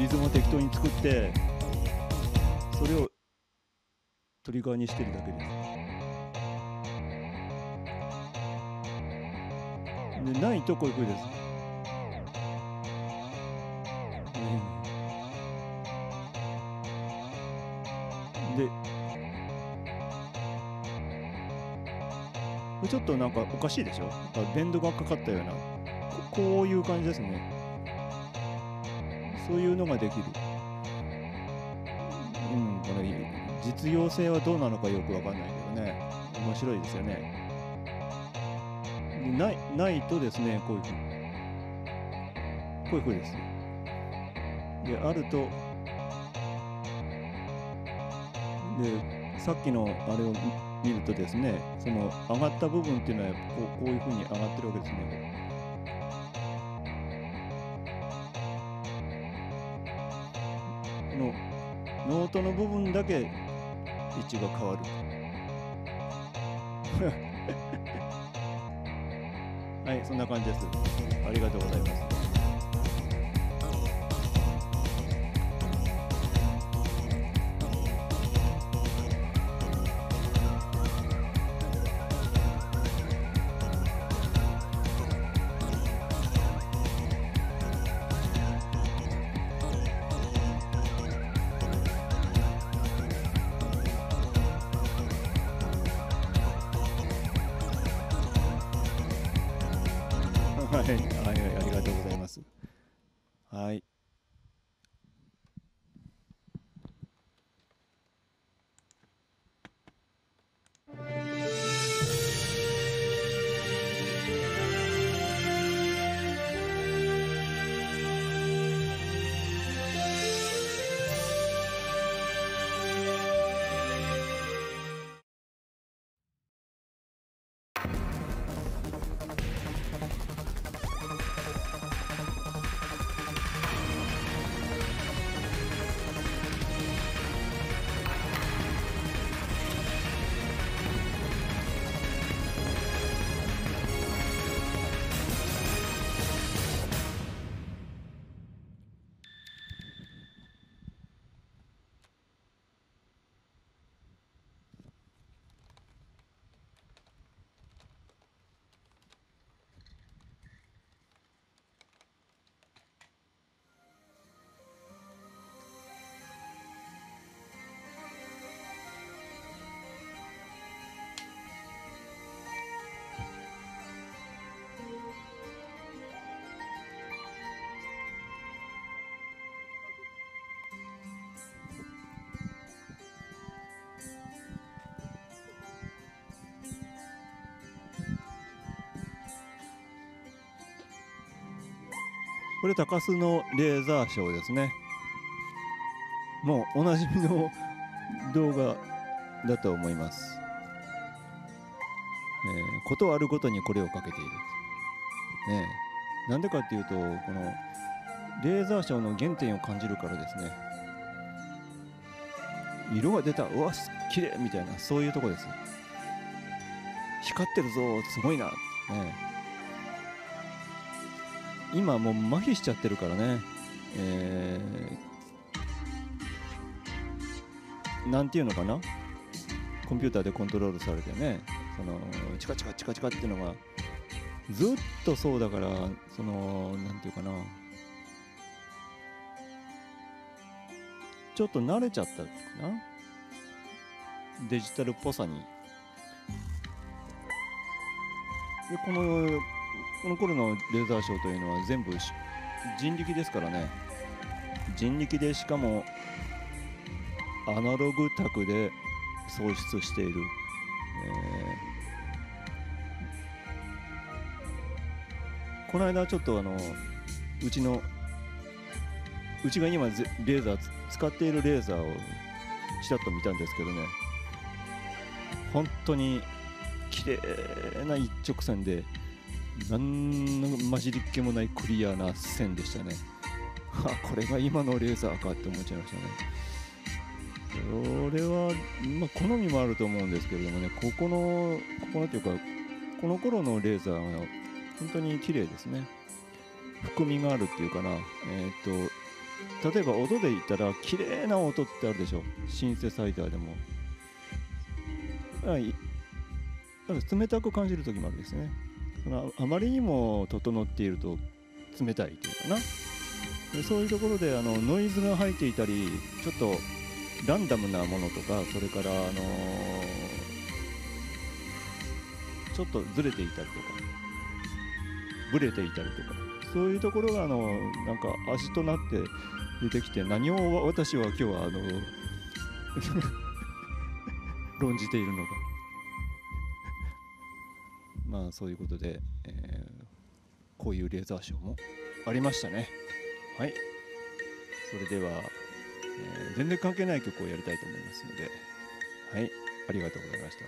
リズムを適当に作ってそれをトリガーにしてるだけです。でないとこういう風です、うん、でちょっとなんかおかしいでしょ、ベンドがかかったような こ, こういう感じですね。そういうのができる、うん、これ実用性はどうなのかよくわかんないけどね、面白いですよね。な い, ないとですね、こういうふうにこういうふうです。であると、でさっきのあれを見るとですね、その上がった部分っていうのはこ う, こういうふうに上がってるわけですね。このノートの部分だけ位置が変わる。はい、そんな感じです。ありがとうございます。はい、ありがとうございます。はい。これ高須のレーザーショーですね。もうおなじみの動画だと思います。えー、ことあるごとにこれをかけている、ね、なんでかっていうとこのレーザーショーの原点を感じるからですね。色が出た、うわ綺麗みたいな、そういうとこです。光ってるぞすごいな、ね、今もう麻痺しちゃってるからね、えー、なんていうのかな、コンピューターでコントロールされてね、そのチカチカチカチカっていうのがずっとそうだから、そのなんていうかな、ちょっと慣れちゃったかな、デジタルっぽさに。でこのこの頃のレーザーショーというのは全部人力ですからね。人力で、しかもアナログ卓で創出している、えー、この間ちょっとあのうちのうちが今レーザー使っているレーザーをちらっと見たんですけどね、本当に綺麗な一直線で何の混じりっ気もないクリアな線でしたね。はあ、これが今のレーザーかって思っちゃいましたね。これは、まあ、好みもあると思うんですけれどもね、ここのここのというかこの頃のレーザーは本当に綺麗ですね。含みがあるっていうかな、えー、っと例えば音で言ったら綺麗な音ってあるでしょ、シンセサイザーでも。はい、冷たく感じる時もあるんですね。あまりにも整っていると冷たいというかな、そういうところであのノイズが入っていたり、ちょっとランダムなものとか、それからあのー、ちょっとずれていたりとかブレていたりとか、そういうところがあのなんか足となって出てきて、何を私は今日はあの論じているのか。まあそういうことで、えー、こういうレーザーショーもありましたね。はい、それでは、えー、全然関係ない曲をやりたいと思いますので、はい、ありがとうございました。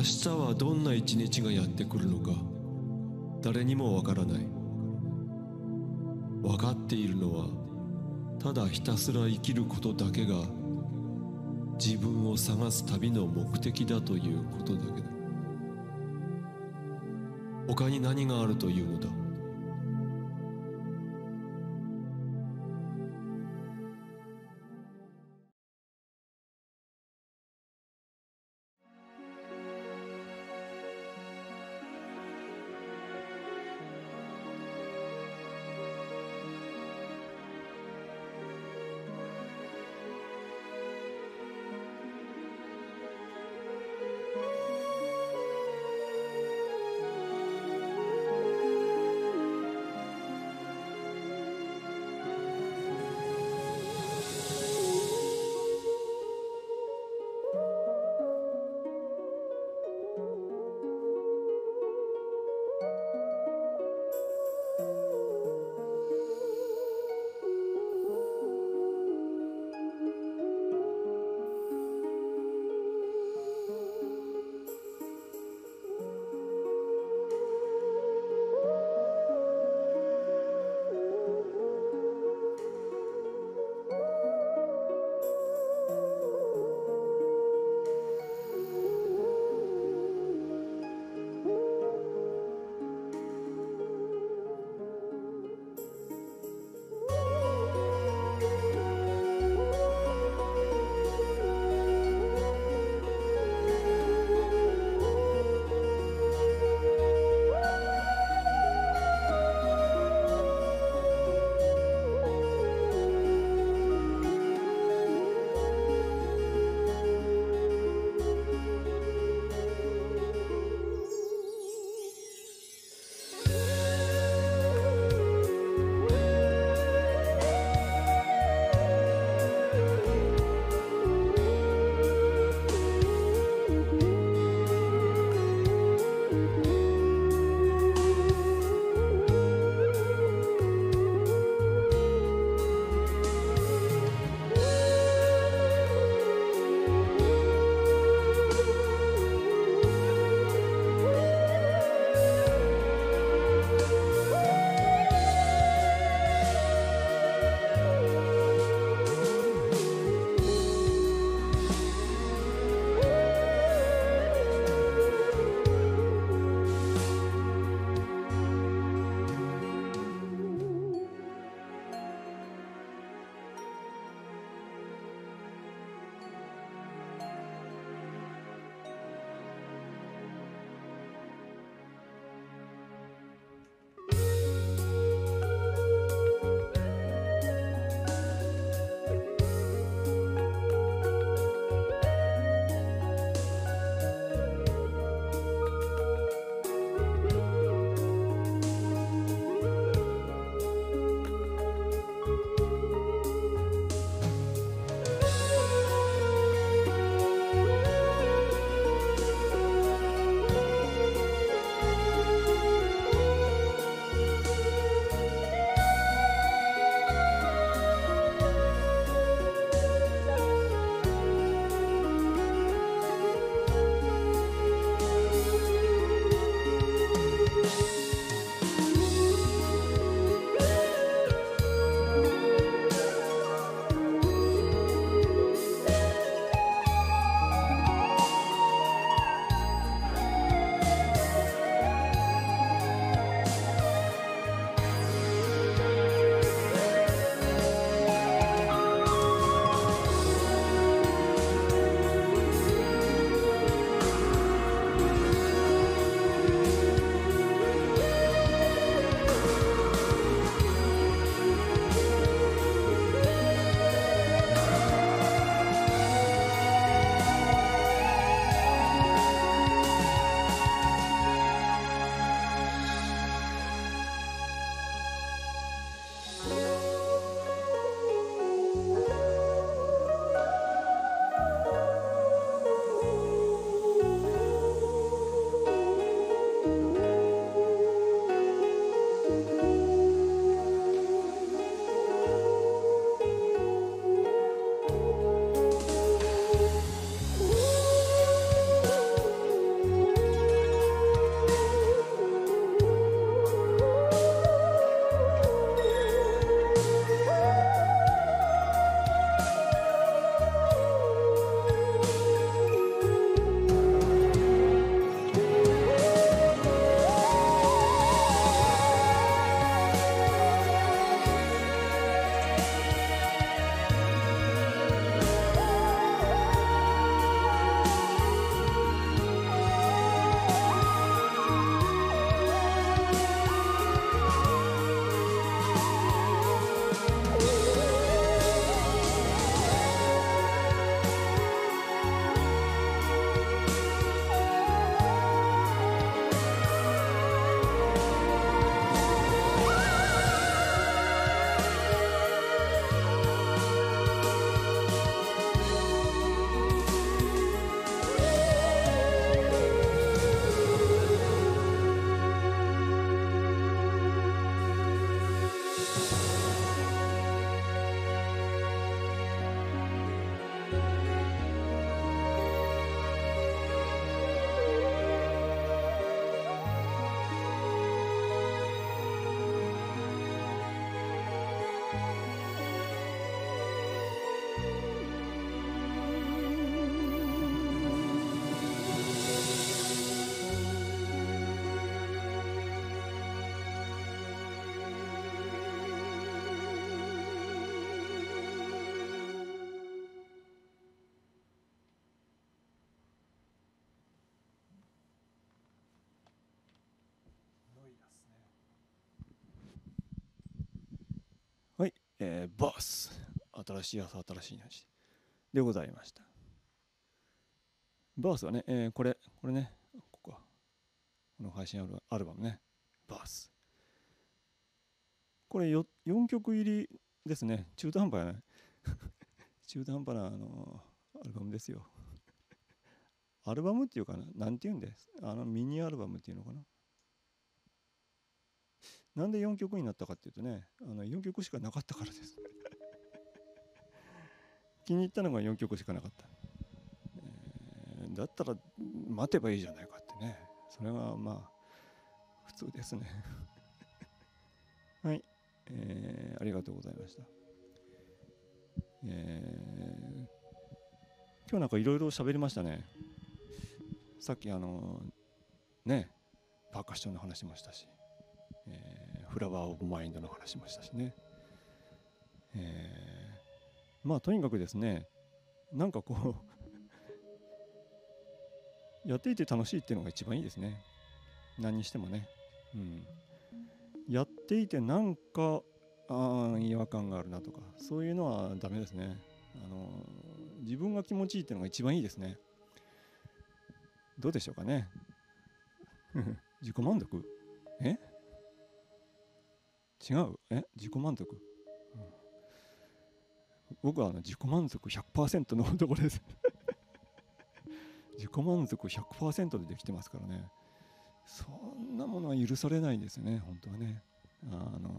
明日はどんな一日がやってくるのか誰にもわからない。わかっているのはただひたすら生きることだけが自分を探す旅の目的だということだけだ。他に何があるというのだ。えー、バース新しい朝新しい話でございました。バースはね、えー、これこれねここはこの配信アルバムね、バースこれ よん, よんきょく入りですね。中途半端やね中途半端なあのアルバムですよアルバムっていうかな、なんていうんです、あのミニアルバムっていうのかな。なんでよんきょくになったかっていうとね、あのよんきょくしかなかったからです気に入ったのがよんきょくしかなかった、えー、だったら待てばいいじゃないかってね、それがまあ普通ですねはい、えー、ありがとうございました、えー、今日なんかいろいろ喋りましたね。さっきあのねパーカッションの話もしたし、えー、フラワーオブマインドの話もしたしね、えー、まあとにかくですね、なんかこうやっていて楽しいっていうのが一番いいですね、何にしてもね、うん、やっていてなんかあ違和感があるなとかそういうのはダメですね。あの自分が気持ちいいっていうのが一番いいですね。どうでしょうかね自己満足、え違う、え自己満足、うん、僕はあの自己満足 ひゃくパーセント のところです自己満足 ひゃくパーセント でできてますからね、そんなものは許されないですね本当はね、あの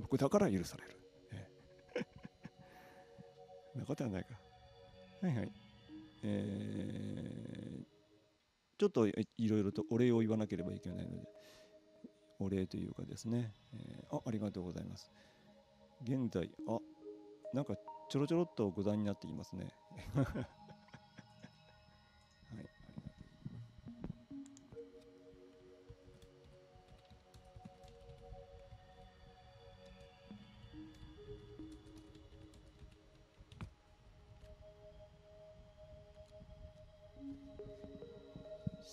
ー、僕だから許される、えなことはないか。はいはい、えー、ちょっといろいろとお礼を言わなければいけないので、お礼というかですね、えー、あ、ありがとうございます。現在、あ、なんかちょろちょろっとご覧になっていますね。はい、ありがとう。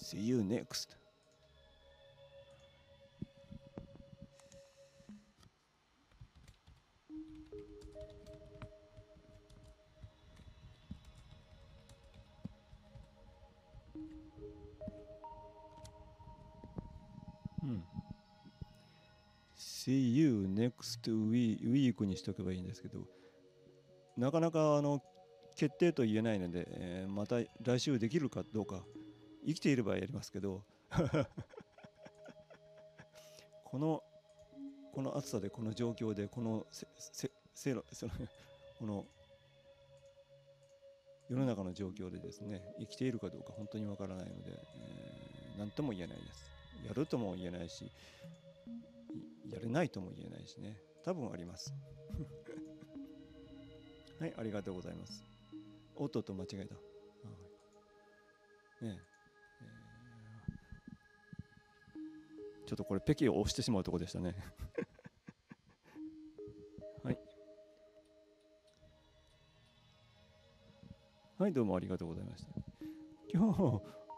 See you next.See you next week にしとけばいいんですけど、なかなかあの決定と言えないので、えー、また来週できるかどうか、生きていればやりますけどこのこの暑さでこの状況でこのせせせそのこの世の中の状況でですね、生きているかどうか本当にわからないので、えー、何とも言えないです。やるとも言えないし、やれないとも言えないしね、多分ありますはい、ありがとうございます。おっとっと間違えた、はいねえー、ちょっとこれペキを押してしまうとこでしたねはいはい、どうもありがとうございました。今日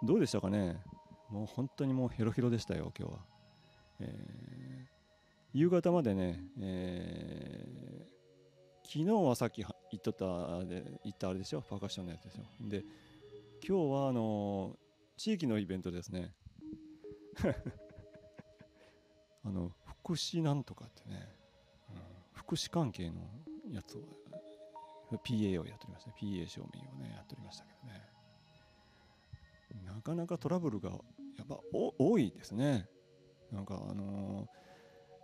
どうでしたかね。もう本当にもうヘロヘロでしたよ今日は、えー夕方までね、えー、昨日はさっき言っとったで言ったあれでしょ、パーカッションのやつでしょ。で今日はあの地域のイベントですねあの福祉なんとかってね、うん、福祉関係のやつを ピーエー をやっておりました、ね、ピーエー 証明をねやっておりましたけどね、なかなかトラブルがやっぱ多いですね。なんかあのー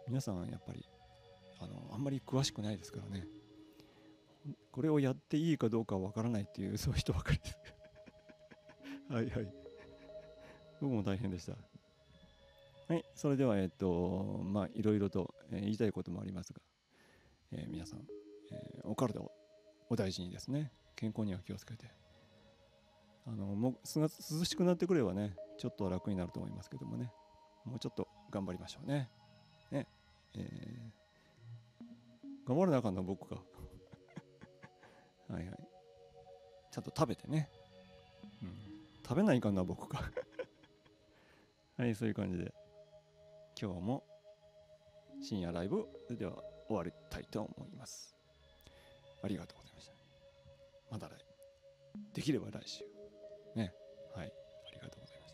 皆さんやっぱりあのあんまり詳しくないですからね、これをやっていいかどうかわからないっていう、そういう人ばかりですはいはい、僕も大変でした。はい、それではえっとまあいろいろと、えー、言いたいこともありますが、えー、皆さん、えー、お体をお大事にですね、健康には気をつけて、あのもう涼しくなってくればねちょっと楽になると思いますけどもね、もうちょっと頑張りましょうねね、えー、頑張らなあかんな僕がはいはい、ちゃんと食べてね、うん、食べないかんな僕がはい、そういう感じで今日も深夜ライブではお終わりたいと思います。ありがとうございました。まだ来できれば来週ね、はい、ありがとうございました。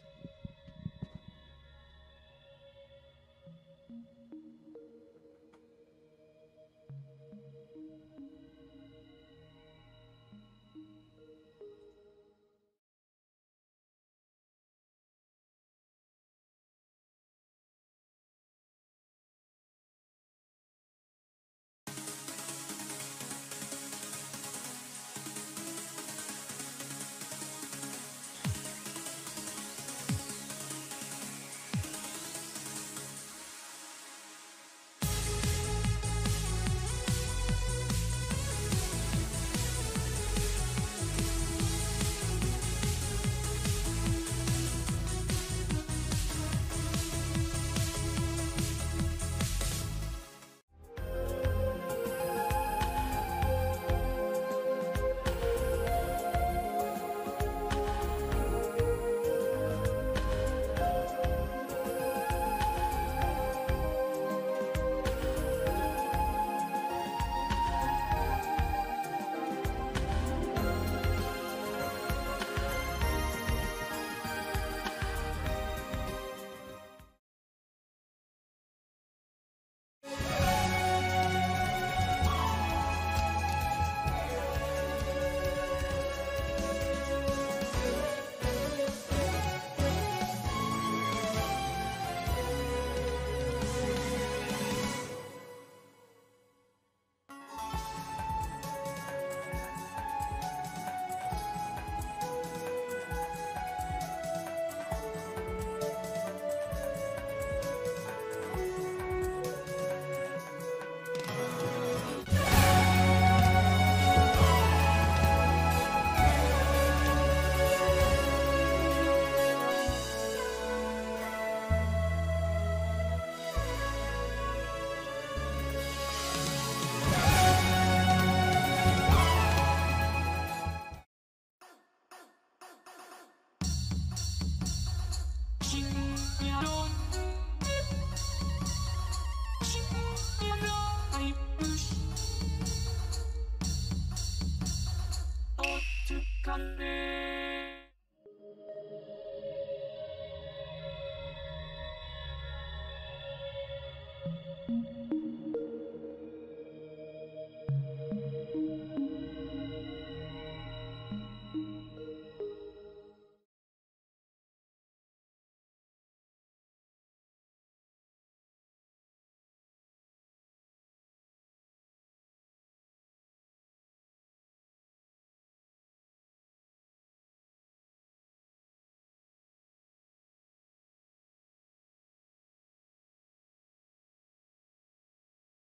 Sunday.